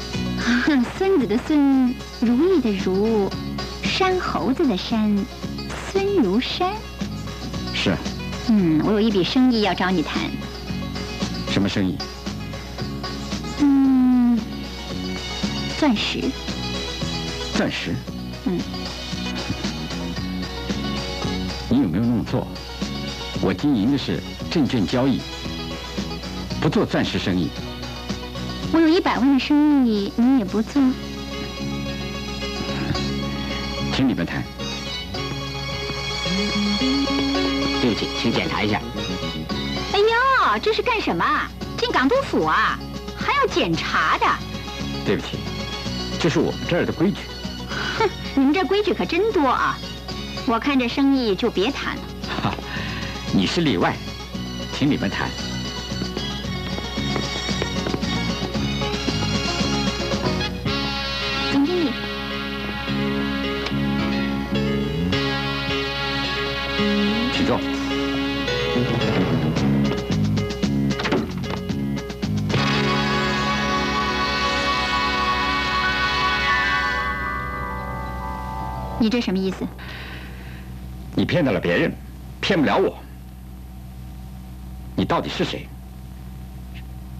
啊，孙子的孙，如意的如。 是山猴子的山，孙如山。是。嗯，我有一笔生意要找你谈。什么生意？嗯，钻石。钻石。嗯。你有没有弄错？我经营的是证券交易，不做钻石生意。我有一百万的生意，你也不做。 请你们谈。对不起，请检查一下。哎呦，这是干什么？进港督府啊，还要检查的？对不起，这是我们这儿的规矩。哼，你们这规矩可真多啊！我看这生意就别谈了。哈，你是例外，请你们谈。 你这什么意思？你骗到了别人，骗不了我。你到底是谁？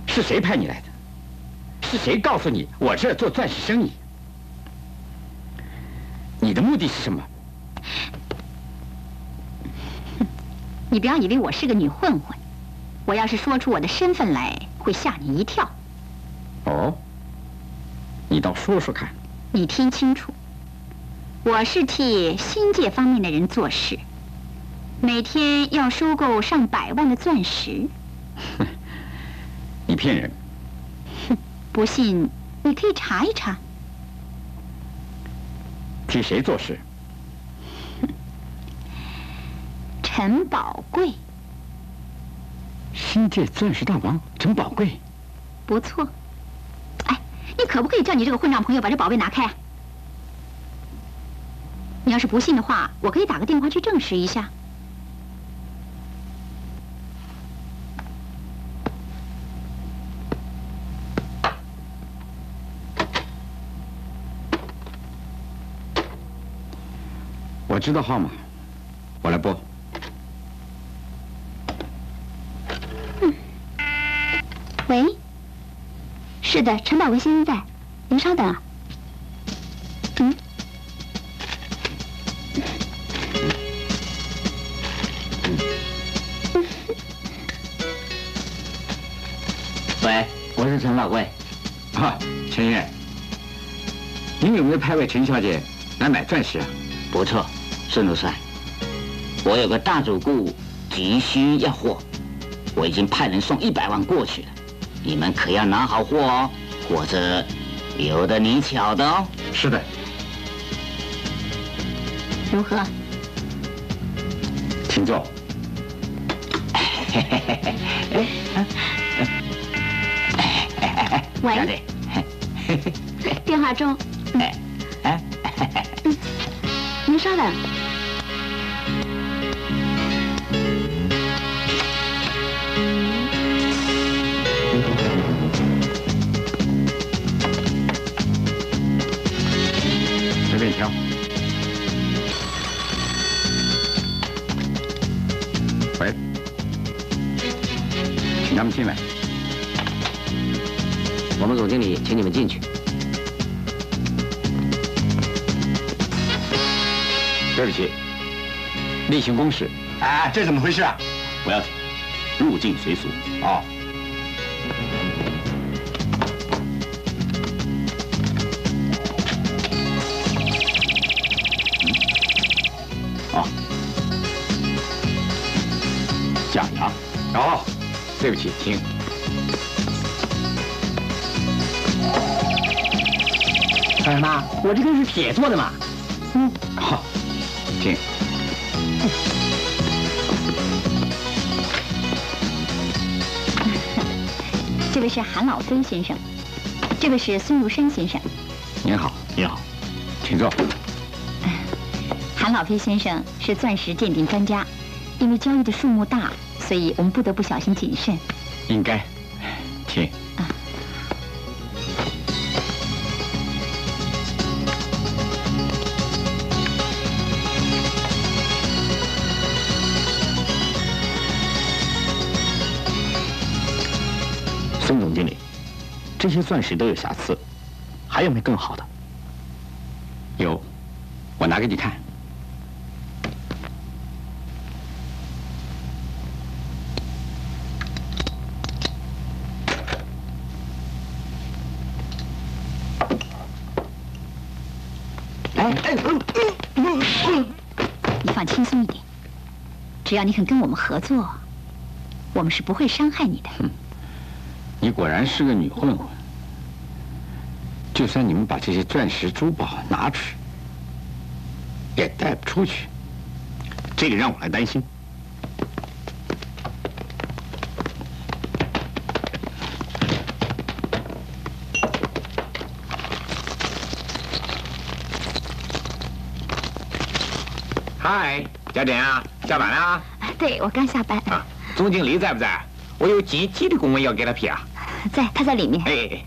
是谁派你来的？是谁告诉你我这儿做钻石生意？你的目的是什么？你不要以为我是个女混混，我要是说出我的身份来，会吓你一跳。哦，你倒说说看。你听清楚。 我是替新界方面的人做事，每天要收购上百万的钻石。哼，你骗人！哼，不信你可以查一查。替谁做事？陈宝贵。新界钻石大王陈宝贵。不错。哎，你可不可以叫你这个混账朋友把这宝贝拿开啊？ 你要是不信的话，我可以打个电话去证实一下。我知道号码，我来拨。嗯。喂。是的，陈宝贵先生在，您稍等啊。 陈老贵，啊，陈院，您有没有派位陈小姐来买钻石啊？不错，孙如山，我有个大主顾急需要货，我已经派人送一百万过去了，你们可要拿好货哦，或者有的你巧的哦。是的。如何？请坐。嘿嘿嘿嘿。啊 喂，电话中。哎哎，您稍等。随便挑。喂，请他们进来。 我们总经理请你们进去。对不起，例行公事。哎，这怎么回事啊？不要紧，入境随俗。哦。哦。假牙。哦，对不起，请。 哎妈，我这根是铁做的嘛。嗯，好，请。这位是韩老飞先生，这位是孙如山先生。您好，您好，请坐。韩老飞先生是钻石鉴定专家，因为交易的数目大，所以我们不得不小心谨慎。应该，请。孙总经理，这些钻石都有瑕疵，还有没更好的？有，我拿给你看。哎哎，你放轻松一点，只要你肯跟我们合作，我们是不会伤害你的。嗯， 你果然是个女混混。就算你们把这些钻石珠宝拿出去，也带不出去。这个让我来担心。嗨，小沈啊，下班了啊？对，我刚下班。啊，总经理在不在？我有紧急的公文要给他批啊。 在，他在里面。哎，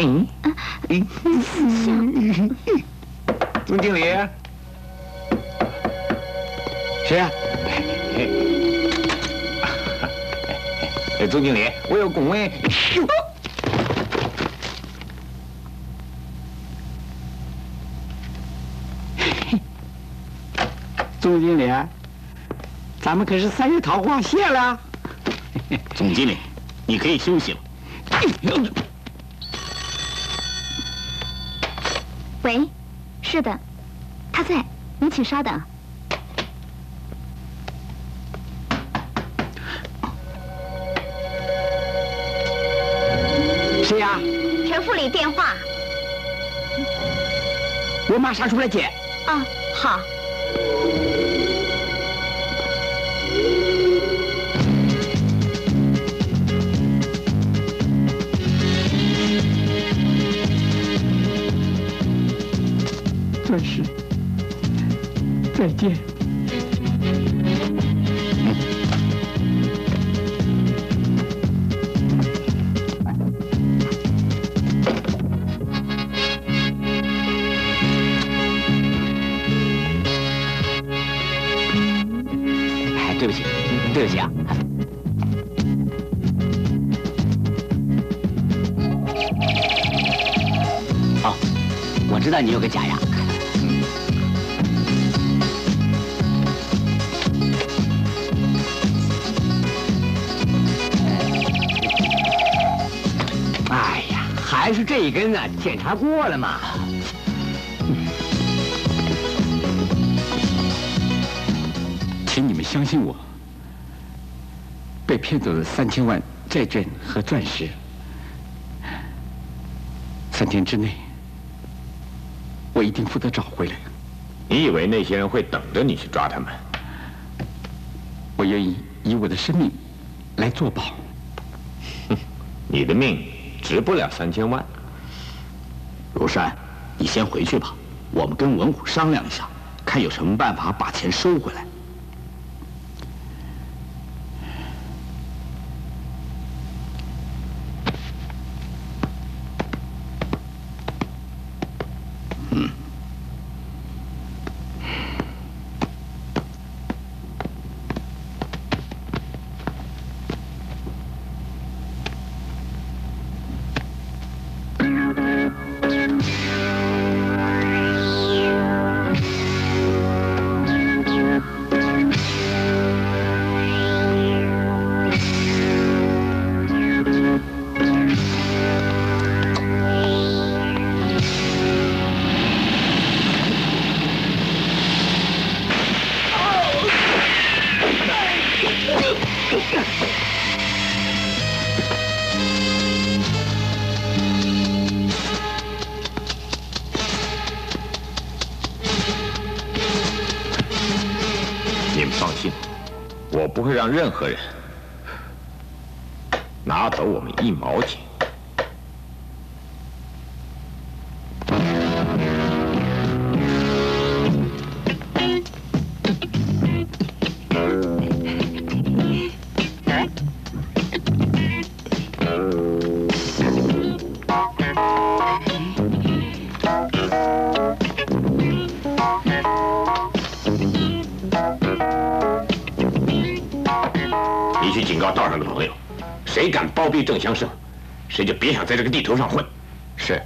嗯，嗯，总经理，谁啊？哎，总经理，我有公文。总经理，咱们可是三月桃花谢了。 总经理，你可以休息了。喂，是的，他在，你请稍等。谁呀？陈副理电话。我马上出来接。啊，好。 钻石，再见。哎，对不起，对不起啊。 哦，我知道你有个假牙。 还是这一根呢？检查过了嘛？请你们相信我，被骗走的三千万债券和钻石，三天之内，我一定负责找回来。你以为那些人会等着你去抓他们？我愿意以我的生命来作保。哼，你的命 值不了三千万。如山，你先回去吧，我们跟文虎商量一下，看有什么办法把钱收回来。嗯。让任何人拿走我们一毛钱。警告道上的朋友，谁敢包庇郑祥生，谁就别想在这个地头上混。是。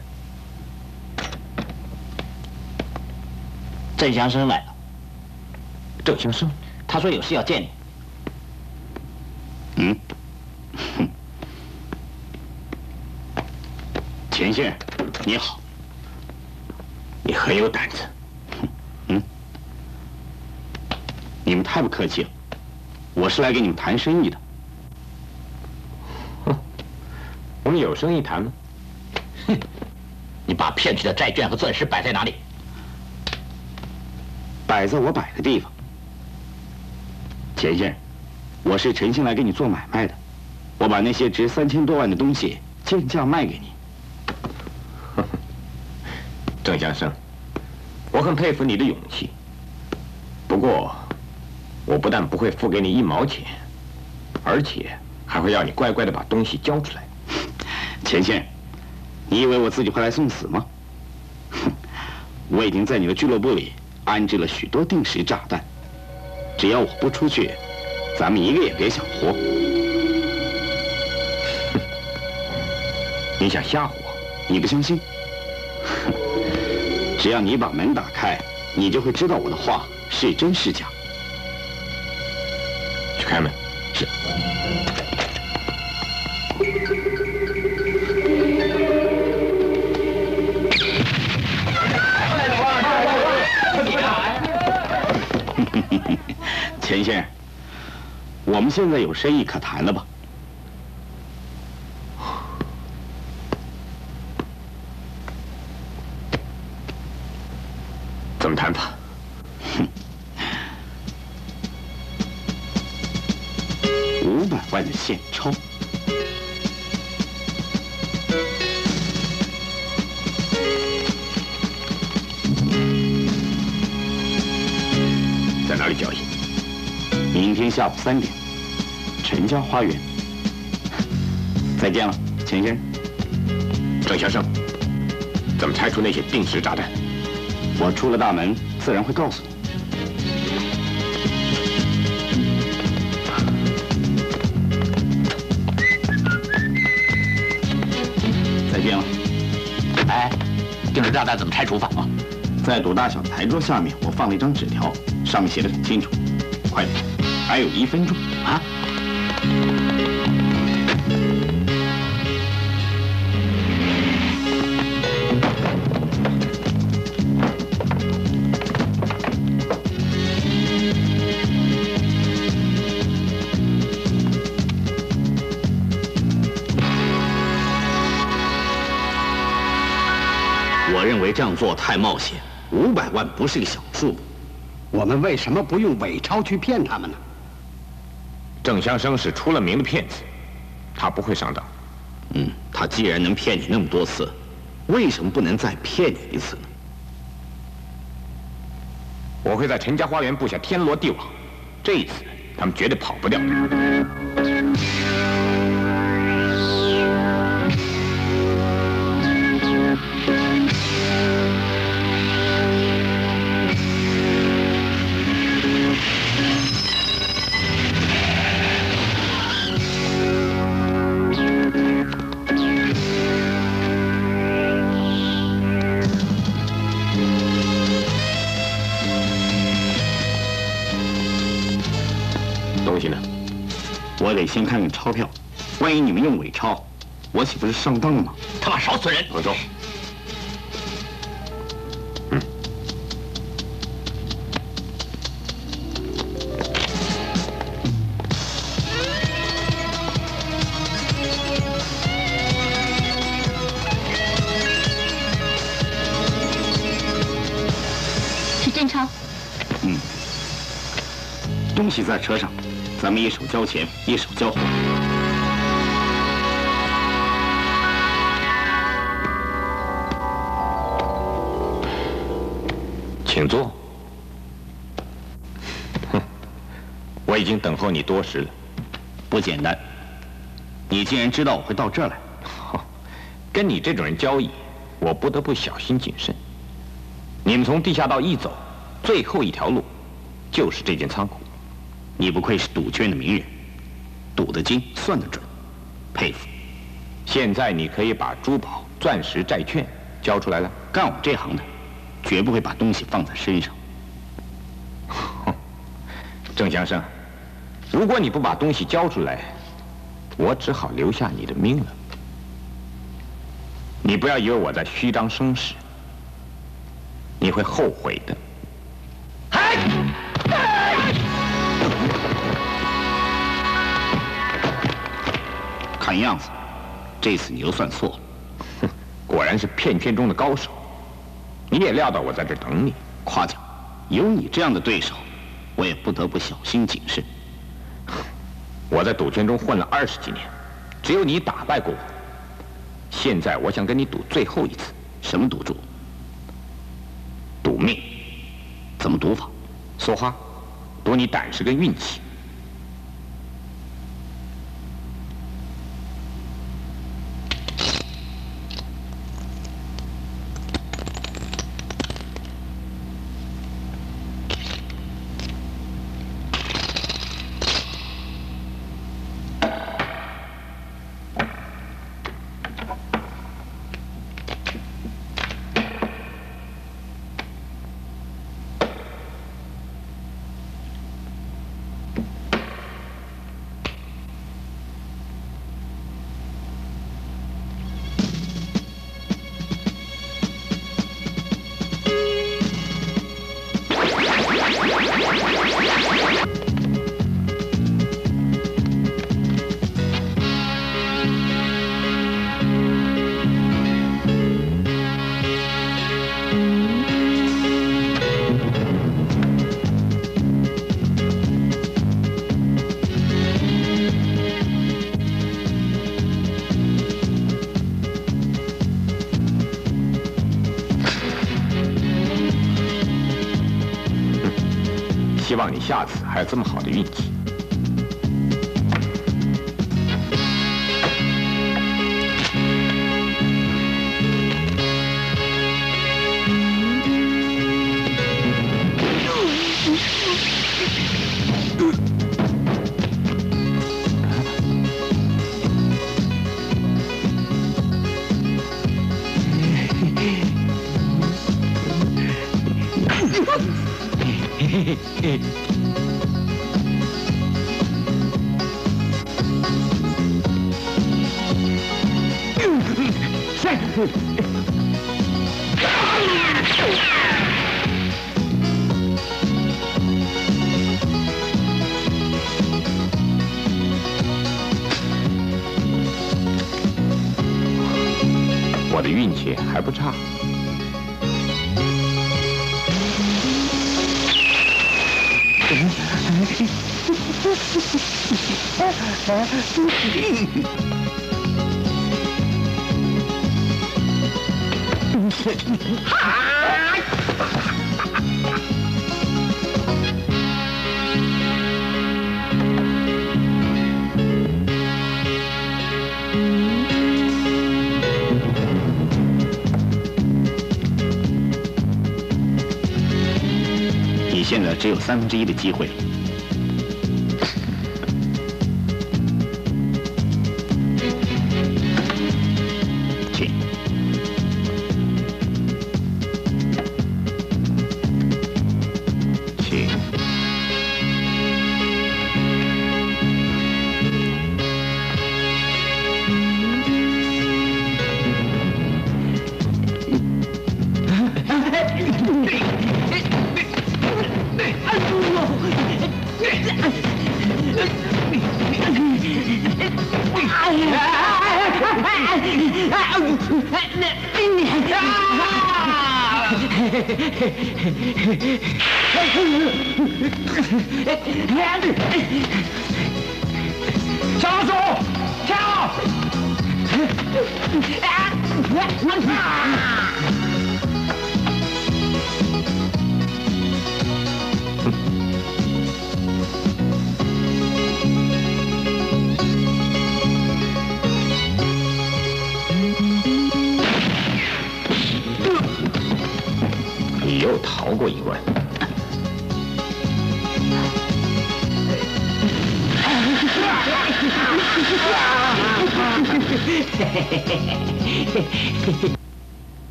郑祥生来了。郑祥生，他说有事要见你。嗯。哼。钱先生，你好。你很有胆子。嗯。你们太不客气了。 我是来给你们谈生意的。哼，我们有生意谈吗？哼，你把骗取的债券和钻石摆在哪里？摆在我摆的地方。钱先生，我是诚心来给你做买卖的，我把那些值三千多万的东西贱价卖给你。郑先生，我很佩服你的勇气，不过。 我不但不会付给你一毛钱，而且还会要你乖乖的把东西交出来。钱先生，你以为我自己会来送死吗？哼，我已经在你的俱乐部里安置了许多定时炸弹，只要我不出去，咱们一个也别想活。哼，你想吓唬我？你不相信？哼，只要你把门打开，你就会知道我的话是真是假。 开门，是。钱先生，我们现在有生意可谈了吧？怎么谈法？ 五百万的现钞，在哪里交易？明天下午三点，陈家花园。再见了，钱先生。郑先生，怎么拆除那些定时炸弹？我出了大门，自然会告诉你。 定时炸弹怎么拆除法啊？在赌大小的台桌下面，我放了一张纸条，上面写的很清楚。快点，还有一分钟啊！这样做太冒险，五百万不是个小数目。我们为什么不用伪钞去骗他们呢？郑祥生是出了名的骗子，他不会上当。嗯，他既然能骗你那么多次，为什么不能再骗你一次呢？我会在陈家花园布下天罗地网，这一次他们绝对跑不掉的。 我得先看看钞票，万一你们用伪钞，我岂不是上当了吗？他妈少损人！我走。嗯。是真钞。嗯。东西在车上。 咱们一手交钱，一手交货。请坐。哼，我已经等候你多时了。不简单，你竟然知道我会到这儿来。哦，跟你这种人交易，我不得不小心谨慎。你们从地下道一走，最后一条路就是这间仓库。 你不愧是赌圈的名人，赌得精，算得准，佩服。现在你可以把珠宝、钻石、债券交出来了。干我这行的，绝不会把东西放在身上。郑祥生，如果你不把东西交出来，我只好留下你的命了。你不要以为我在虚张声势，你会后悔的。 看样子，这次你又算错了。哼，果然是骗圈中的高手。你也料到我在这等你，夸奖。有你这样的对手，我也不得不小心谨慎。我在赌圈中混了二十几年，只有你打败过我。现在我想跟你赌最后一次。什么赌注？赌命。怎么赌法？梭哈，赌你胆识跟运气。 希望你下次还有这么好的运气。 我的运气还不差。 你现在只有三分之一的机会了。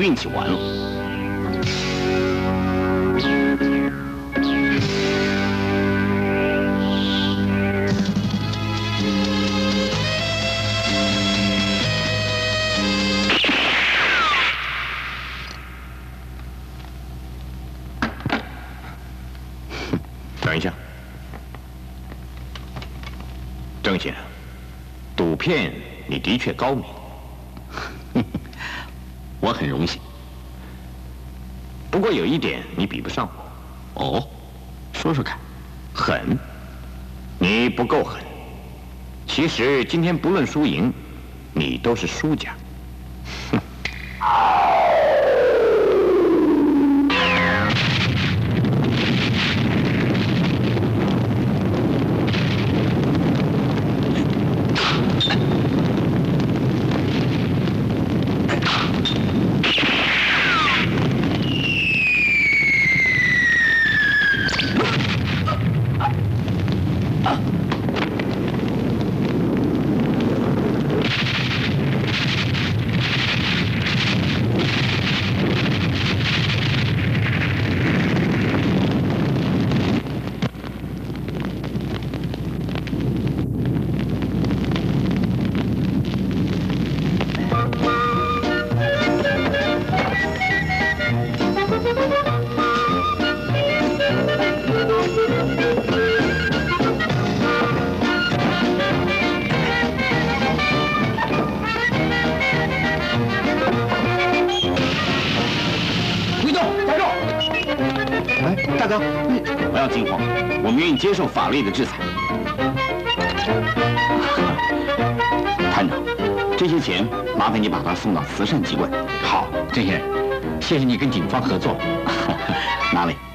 运气完了，等一下，郑先生，赌片你的确高明。 我很荣幸，不过有一点你比不上我。哦，说说看。狠，你不够狠。其实今天不论输赢，你都是输家。哼。接受法律的制裁。团长，这些钱麻烦你把它送到慈善机关。好，郑先生，谢谢你跟警方合作。拿来。